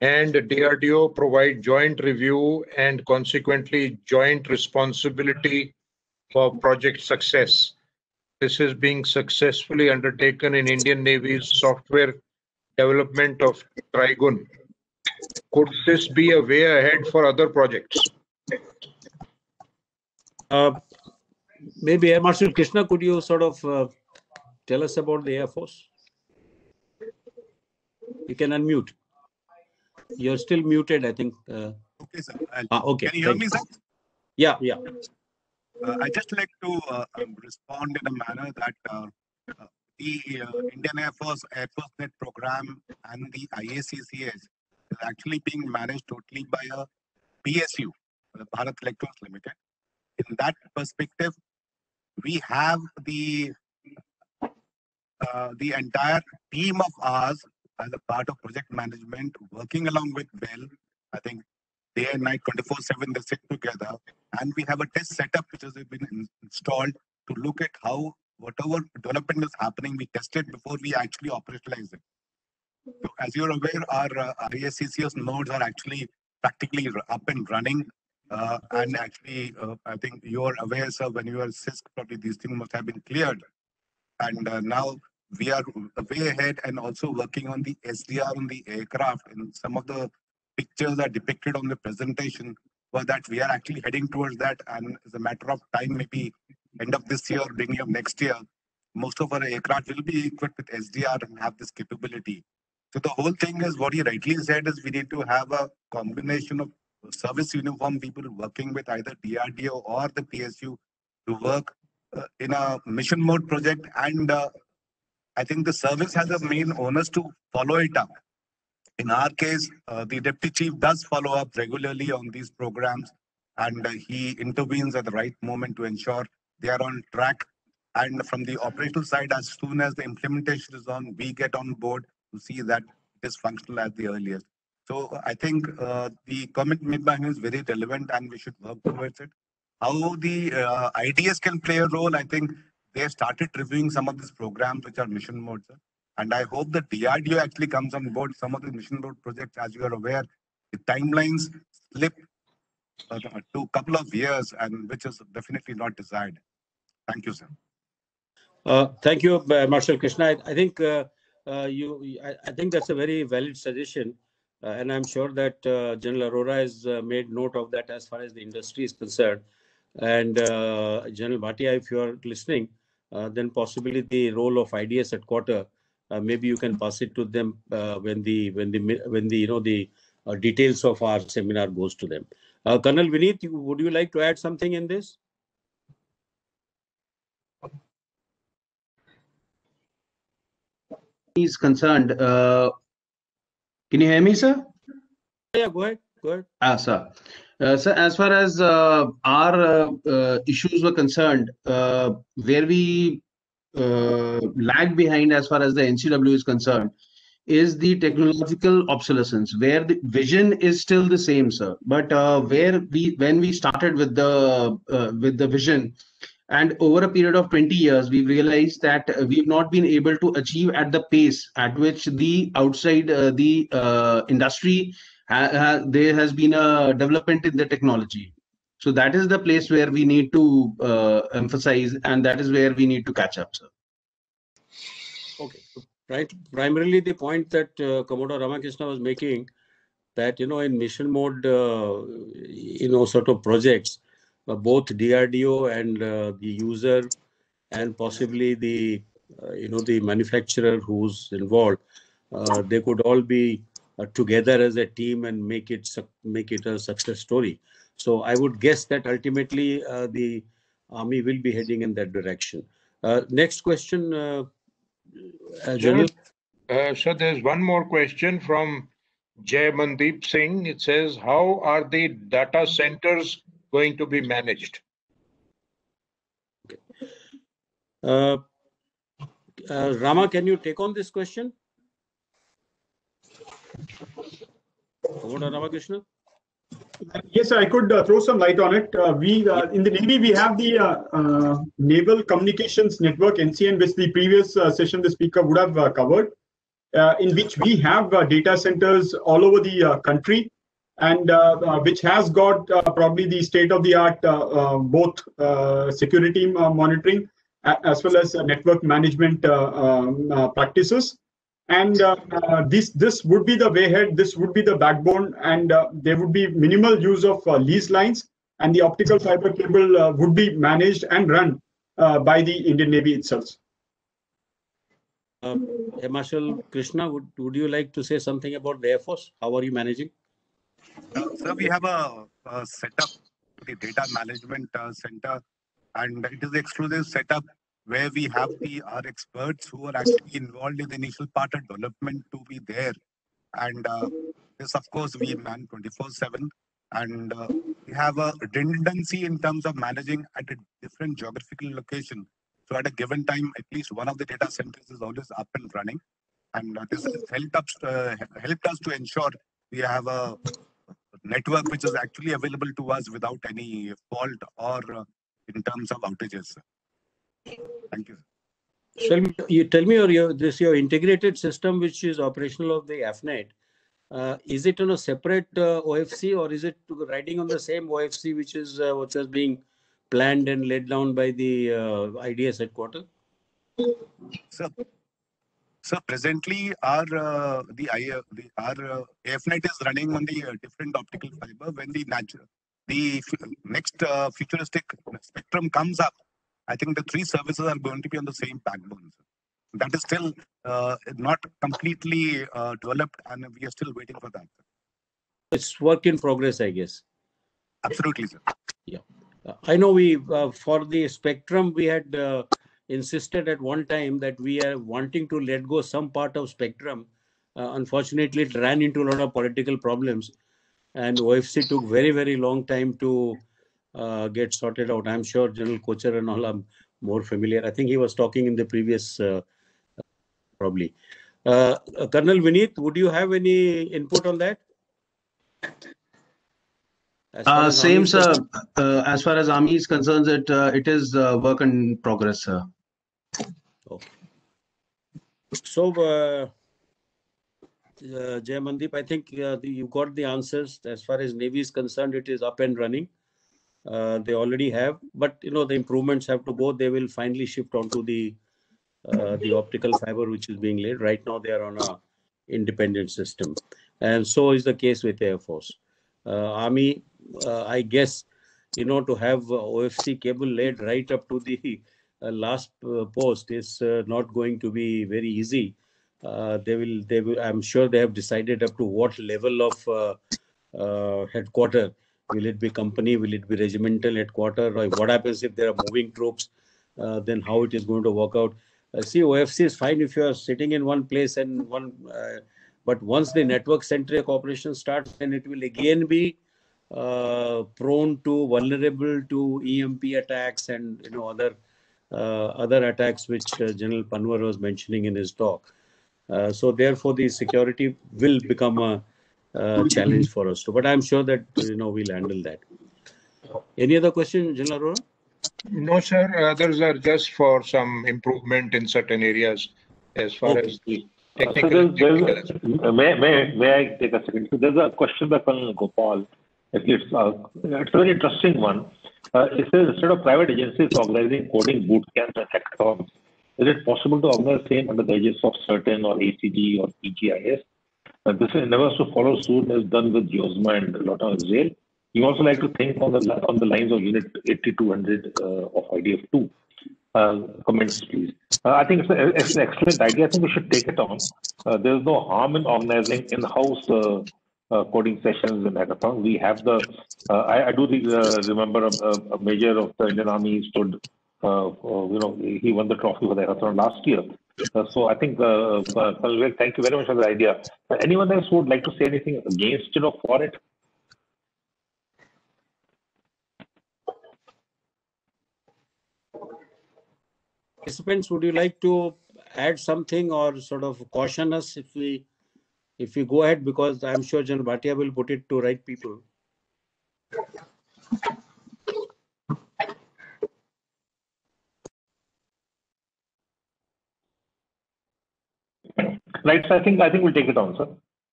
and D R D O provide joint review and consequently joint responsibility for project success. This is being successfully undertaken in Indian Navy's software development of Trigun. Could this be a way ahead for other projects? Uh, maybe Air Marshal Krishna, could you sort of uh, tell us about the Air Force? You can unmute. You're still muted, I think. Uh, okay, sir. Ah, okay. Can you hear me, sir? Yeah, yeah. Uh, I just like to uh, respond in a manner that uh, uh, the uh, Indian Air Force, Air Force Net program and the I A C C S is actually being managed totally by a B S U, Bharat Electrons Limited. In that perspective, we have the uh, the entire team of ours as a part of project management, working along with Bell, I think day and night, twenty-four seven, they sit together. And we have a test setup which has been in installed to look at how whatever development is happening, we test it before we actually operationalize it. So as you're aware, our uh, I A C C S nodes are actually practically up and running. Uh, and actually, uh, I think you're aware, sir, when you were C I S C, probably these things must have been cleared. And uh, now, we are way ahead and also working on the S D R on the aircraft, and some of the pictures are depicted on the presentation for that. We are actually heading towards that, and as a matter of time, maybe end of this year, beginning of next year, most of our aircraft will be equipped with S D R and have this capability. So the whole thing is, what he rightly said is, we need to have a combination of service uniform people working with either D R D O or the P S U to work uh, in a mission mode project, and uh, I think the service has a main onus to follow it up. In our case, uh, the Deputy Chief does follow up regularly on these programs, and uh, he intervenes at the right moment to ensure they are on track. And from the operational side, as soon as the implementation is on, we get on board to see that it is functional at the earliest. So I think uh, the comment made by him is very relevant, and we should work towards it. How the uh, I D S can play a role, I think, they have started reviewing some of these programs which are mission modes. And I hope that D R D O actually comes on board. Some of the mission mode projects, as you are aware, the timelines slip uh, to a couple of years, and which is definitely not desired. Thank you, sir. Uh, thank you, uh, Marshal Krishna. I, I think uh, uh, you. I, I think that's a very valid suggestion, uh, and I'm sure that uh, General Arora has uh, made note of that as far as the industry is concerned. And uh, General Bhatia, if you are listening, Uh, then possibly the role of I D S at quarter, uh, maybe you can pass it to them uh, when the when the when the you know the uh, details of our seminar goes to them. Uh, Colonel Vineet, you, would you like to add something in this? Is concerned. Uh, can you hear me, sir? Yeah, go ahead. Go ahead. Ah, sir. Uh, sir, as far as uh, our uh, uh, issues were concerned, uh, where we uh, lag behind as far as the N C W is concerned, is the technological obsolescence, where the vision is still the same, sir. But uh, where we, when we started with the uh, with the vision, and over a period of twenty years, we've realized that we've not been able to achieve at the pace at which the outside uh, the uh, industry. Uh, there has been a development in the technology. So that is the place where we need to uh, emphasize, and that is where we need to catch up, sir. Okay, right. Primarily the point that uh, Commodore Ramakrishna was making, that, you know, in mission mode, uh, you know, sort of projects, uh, both D R D O and uh, the user and possibly the, uh, you know, the manufacturer who's involved, uh, they could all be together as a team and make it make it a success story. So I would guess that ultimately uh, the Army will be heading in that direction. Uh, next question, uh, uh, General. Uh, so there's one more question from Jay Mandeep Singh. It says, how are the data centers going to be managed? Uh, uh, Rama, can you take on this question? Commander Ramakrishna? Yes, I could uh, throw some light on it. Uh, we uh, in the Navy, we have the uh, uh, Naval Communications Network, N C N, which the previous uh, session the speaker would have uh, covered, uh, in which we have uh, data centers all over the uh, country, and uh, uh, which has got uh, probably the state-of-the-art uh, uh, both uh, security uh, monitoring uh, as well as uh, network management uh, um, uh, practices. And uh, uh, this this would be the wayhead, this would be the backbone, and uh, there would be minimal use of uh, lease lines, and the optical fiber cable uh, would be managed and run uh, by the Indian Navy itself. Uh, Air Marshal Krishna, would, would you like to say something about the Air Force? How are you managing? Uh, sir, we have a, a setup, the data management uh, center, and it is the exclusive setup, where we have the our experts who are actually involved in the initial part of development to be there. And uh, this, of course, we man twenty-four seven. And uh, we have a redundancy in terms of managing at a different geographical location. So at a given time, at least one of the data centers is always up and running. And uh, this has helped us, uh, helped us to ensure we have a network which is actually available to us without any fault or uh, in terms of outages. Thank you. Shall we, you tell me, or your this your integrated system which is operational of the A F NET, uh, is it on a separate uh, O F C, or is it riding on the same O F C which is uh, which is being planned and laid down by the uh, I D S headquarters? So, so presently our uh, the, uh, the our uh, A F NET is running on the uh, different optical fiber. When the natural the next uh, futuristic spectrum comes up, I think the three services are going to be on the same backbone. That is still uh, not completely uh, developed, and we are still waiting for that. It's work in progress, I guess. Absolutely, sir. Yeah, uh, I know we uh, for the spectrum we had uh, insisted at one time that we are wanting to let go some part of spectrum. Uh, unfortunately, it ran into a lot of political problems, and O F C took very very long time to Uh, get sorted out. I'm sure General Kocher and all are more familiar. I think he was talking in the previous, uh, probably. Uh, uh, Colonel Vineet, would you have any input on that? Uh, same, sir. Uh, as far as Army is concerned, it uh, it is uh, work in progress, sir. Okay. So, uh, uh, Jay Mandeep, I think uh, the, you got the answers. As far as Navy is concerned, it is up and running. Uh, they already have, but you know the improvements have to go. They will finally shift onto the uh, the optical fiber which is being laid. Right now they are on a independent system, and so is the case with Air Force. Uh, Army, uh, I guess, you know, to have O F C cable laid right up to the uh, last uh, post is uh, not going to be very easy. uh, they will they will I'm sure they have decided up to what level of uh, uh, headquarter. Will it be company, will it be regimental headquarter, or what happens if there are moving troops, uh, then how it is going to work out. Uh, see, O F C is fine if you are sitting in one place and one, uh, but once the network centric operation starts, then it will again be uh, prone to vulnerable to E M P attacks and you know other uh, other attacks which uh, General Panwar was mentioning in his talk. Uh, so therefore, the security will become a uh, challenge for us too. But I'm sure that you know we'll handle that. Any other question, General Arora? No, sir. Others are just for some improvement in certain areas as far okay. as the technical. Uh, so uh, may, may, may I take a second? So there's a question by Colonel Gopal. It's, uh, it's a very interesting one. Uh, it says instead of private agencies organizing coding boot camps and hackathons, is it possible to organize same under the aegis of CERTAN or A C G or P G I S? Uh, this endeavors to follow suit as done with JOSMA and Lota Israel. You also like to think on the on the lines of Unit eighty-two hundred uh, of I D F two. Uh, comments, please. Uh, I think it's, a, it's an excellent idea. I think we should take it on. Uh, there is no harm in organizing in-house uh, uh, coding sessions and hackathons. We have the. Uh, I, I do uh, remember a, a major of the Indian Army stood. Uh, you know, he won the trophy for the hackathon last year. Uh, so I think, uh, uh, thank you very much for the idea. Uh, anyone else would like to say anything against it or for it? Participants, would you like to add something or sort of caution us if we if we go ahead, because I'm sure General Bhatia will put it to right people. Right, so I think I think we'll take it on, sir.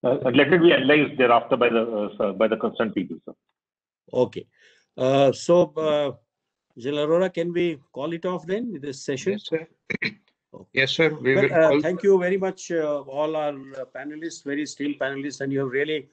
Uh, let it be analyzed thereafter by the uh, sir, by the concerned people, sir. Okay, uh, so. Uh, General Arora, can we call it off then, this session? Yes, sir. Okay. Yes, sir. We well, will uh, call... Thank you very much, uh, all our uh, panelists, very skilled panelists, and you have really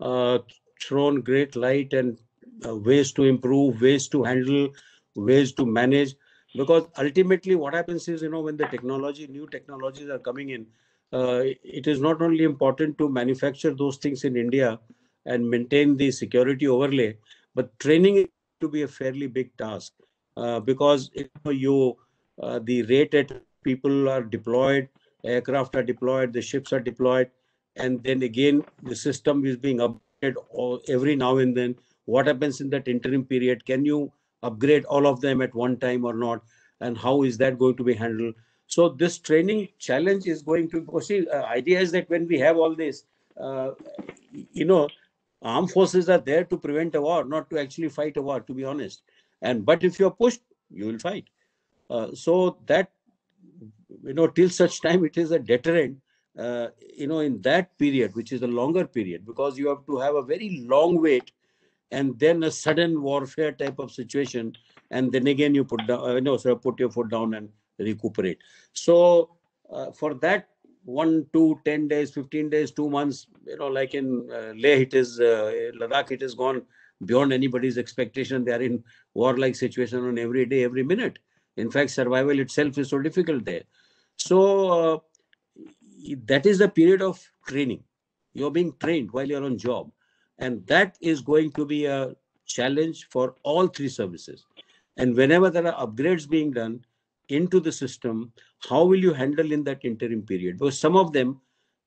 uh, thrown great light and uh, ways to improve, ways to handle, ways to manage. Because ultimately, what happens is, you know, when the technology, new technologies are coming in, uh, it is not only important to manufacture those things in India and maintain the security overlay, but training it to be a fairly big task. Uh, because you know, you, uh, the rate at people are deployed, aircraft are deployed, the ships are deployed, and then again the system is being upgraded all, every now and then. What happens in that interim period? Can you upgrade all of them at one time or not? And how is that going to be handled? So this training challenge is going to go. See, uh, idea is that when we have all this, uh, you know, armed forces are there to prevent a war, not to actually fight a war, to be honest. And but if you're pushed, you will fight. Uh, so that, you know, till such time it is a deterrent, uh, you know, in that period, which is a longer period, because you have to have a very long wait and then a sudden warfare type of situation. And then again, you put down, you know, sort of put your foot down and recuperate. So uh, for that one, two, ten days, fifteen days, two months, you know, like in uh, Leh, it is, uh, Ladakh, it is gone beyond anybody's expectation. They are in warlike situation on every day, every minute. In fact, survival itself is so difficult there. So uh, that is the period of training. You're being trained while you're on job. And that is going to be a challenge for all three services. And whenever there are upgrades being done into the system, how will you handle in that interim period? Because some of them,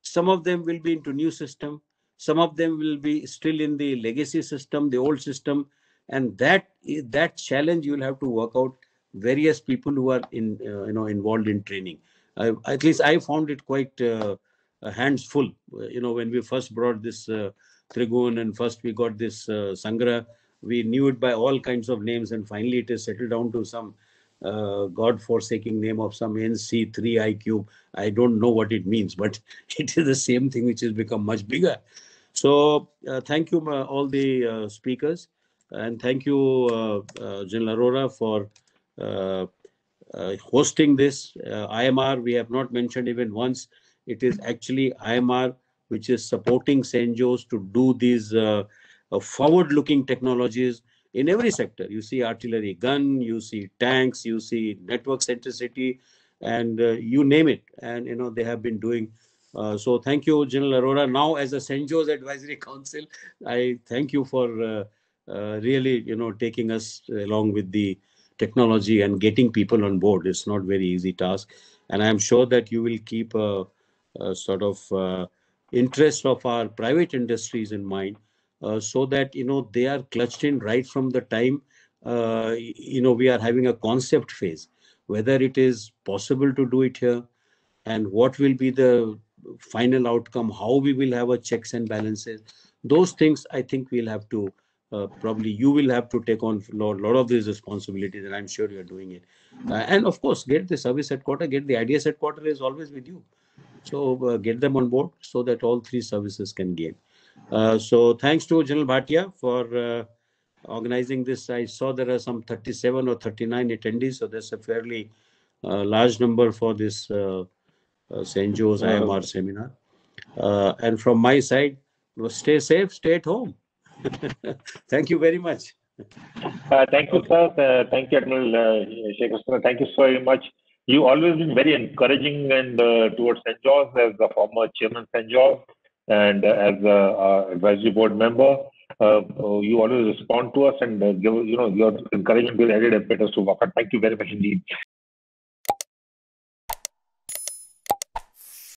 some of them will be into new system. Some of them will be still in the legacy system, the old system, and that that challenge you will have to work out. Various people who are in uh, you know involved in training. Uh, at least I found it quite uh, hands full. You know, when we first brought this uh, Trigun and first we got this uh, Sangra, we knew it by all kinds of names, and finally it is settled down to some uh, God-forsaking name of some N C three I cube. I don't know what it means, but it is the same thing which has become much bigger. So uh, thank you uh, all the uh, speakers, and thank you uh, uh, General Arora for uh, uh, hosting this uh, I M R. We have not mentioned even once. It is actually I M R which is supporting CENJOWS to do these uh, uh, forward-looking technologies in every sector. You see artillery gun, you see tanks, you see network centricity, and uh, you name it. And you know they have been doing Uh, so thank you, General Arora. Now, as a CENJOWS Advisory Council, I thank you for uh, uh, really, you know, taking us along with the technology and getting people on board. It's not very easy task, and I am sure that you will keep a, a sort of uh, interest of our private industries in mind, uh, so that, you know, they are clutched in right from the time uh, you know we are having a concept phase, whether it is possible to do it here, and what will be the final outcome, how we will have a checks and balances. Those things, I think, we'll have to uh, probably you will have to take on a lot, lot of these responsibilities, and I'm sure you are doing it. Uh, and of course, get the service headquarter, get the I D S headquarter is always with you. So uh, get them on board so that all three services can gain. Uh, so thanks to General Bhatia for uh, organizing this. I saw there are some thirty-seven or thirty-nine attendees, so that's a fairly uh, large number for this uh, Uh, CENJOWS I M R seminar. Uh, and from my side, well, stay safe, stay at home. Thank you very much. Uh, thank you, okay. Sir. Uh, thank you, Admiral uh, Shekhar Sinha. Thank you so much. You always been very encouraging and uh, towards CENJOWS as the former chairman CENJOWS and uh, as an uh, advisory board member. Uh, you always respond to us and uh, give, you know, your encouragement will added impetus to work. Thank you very much indeed.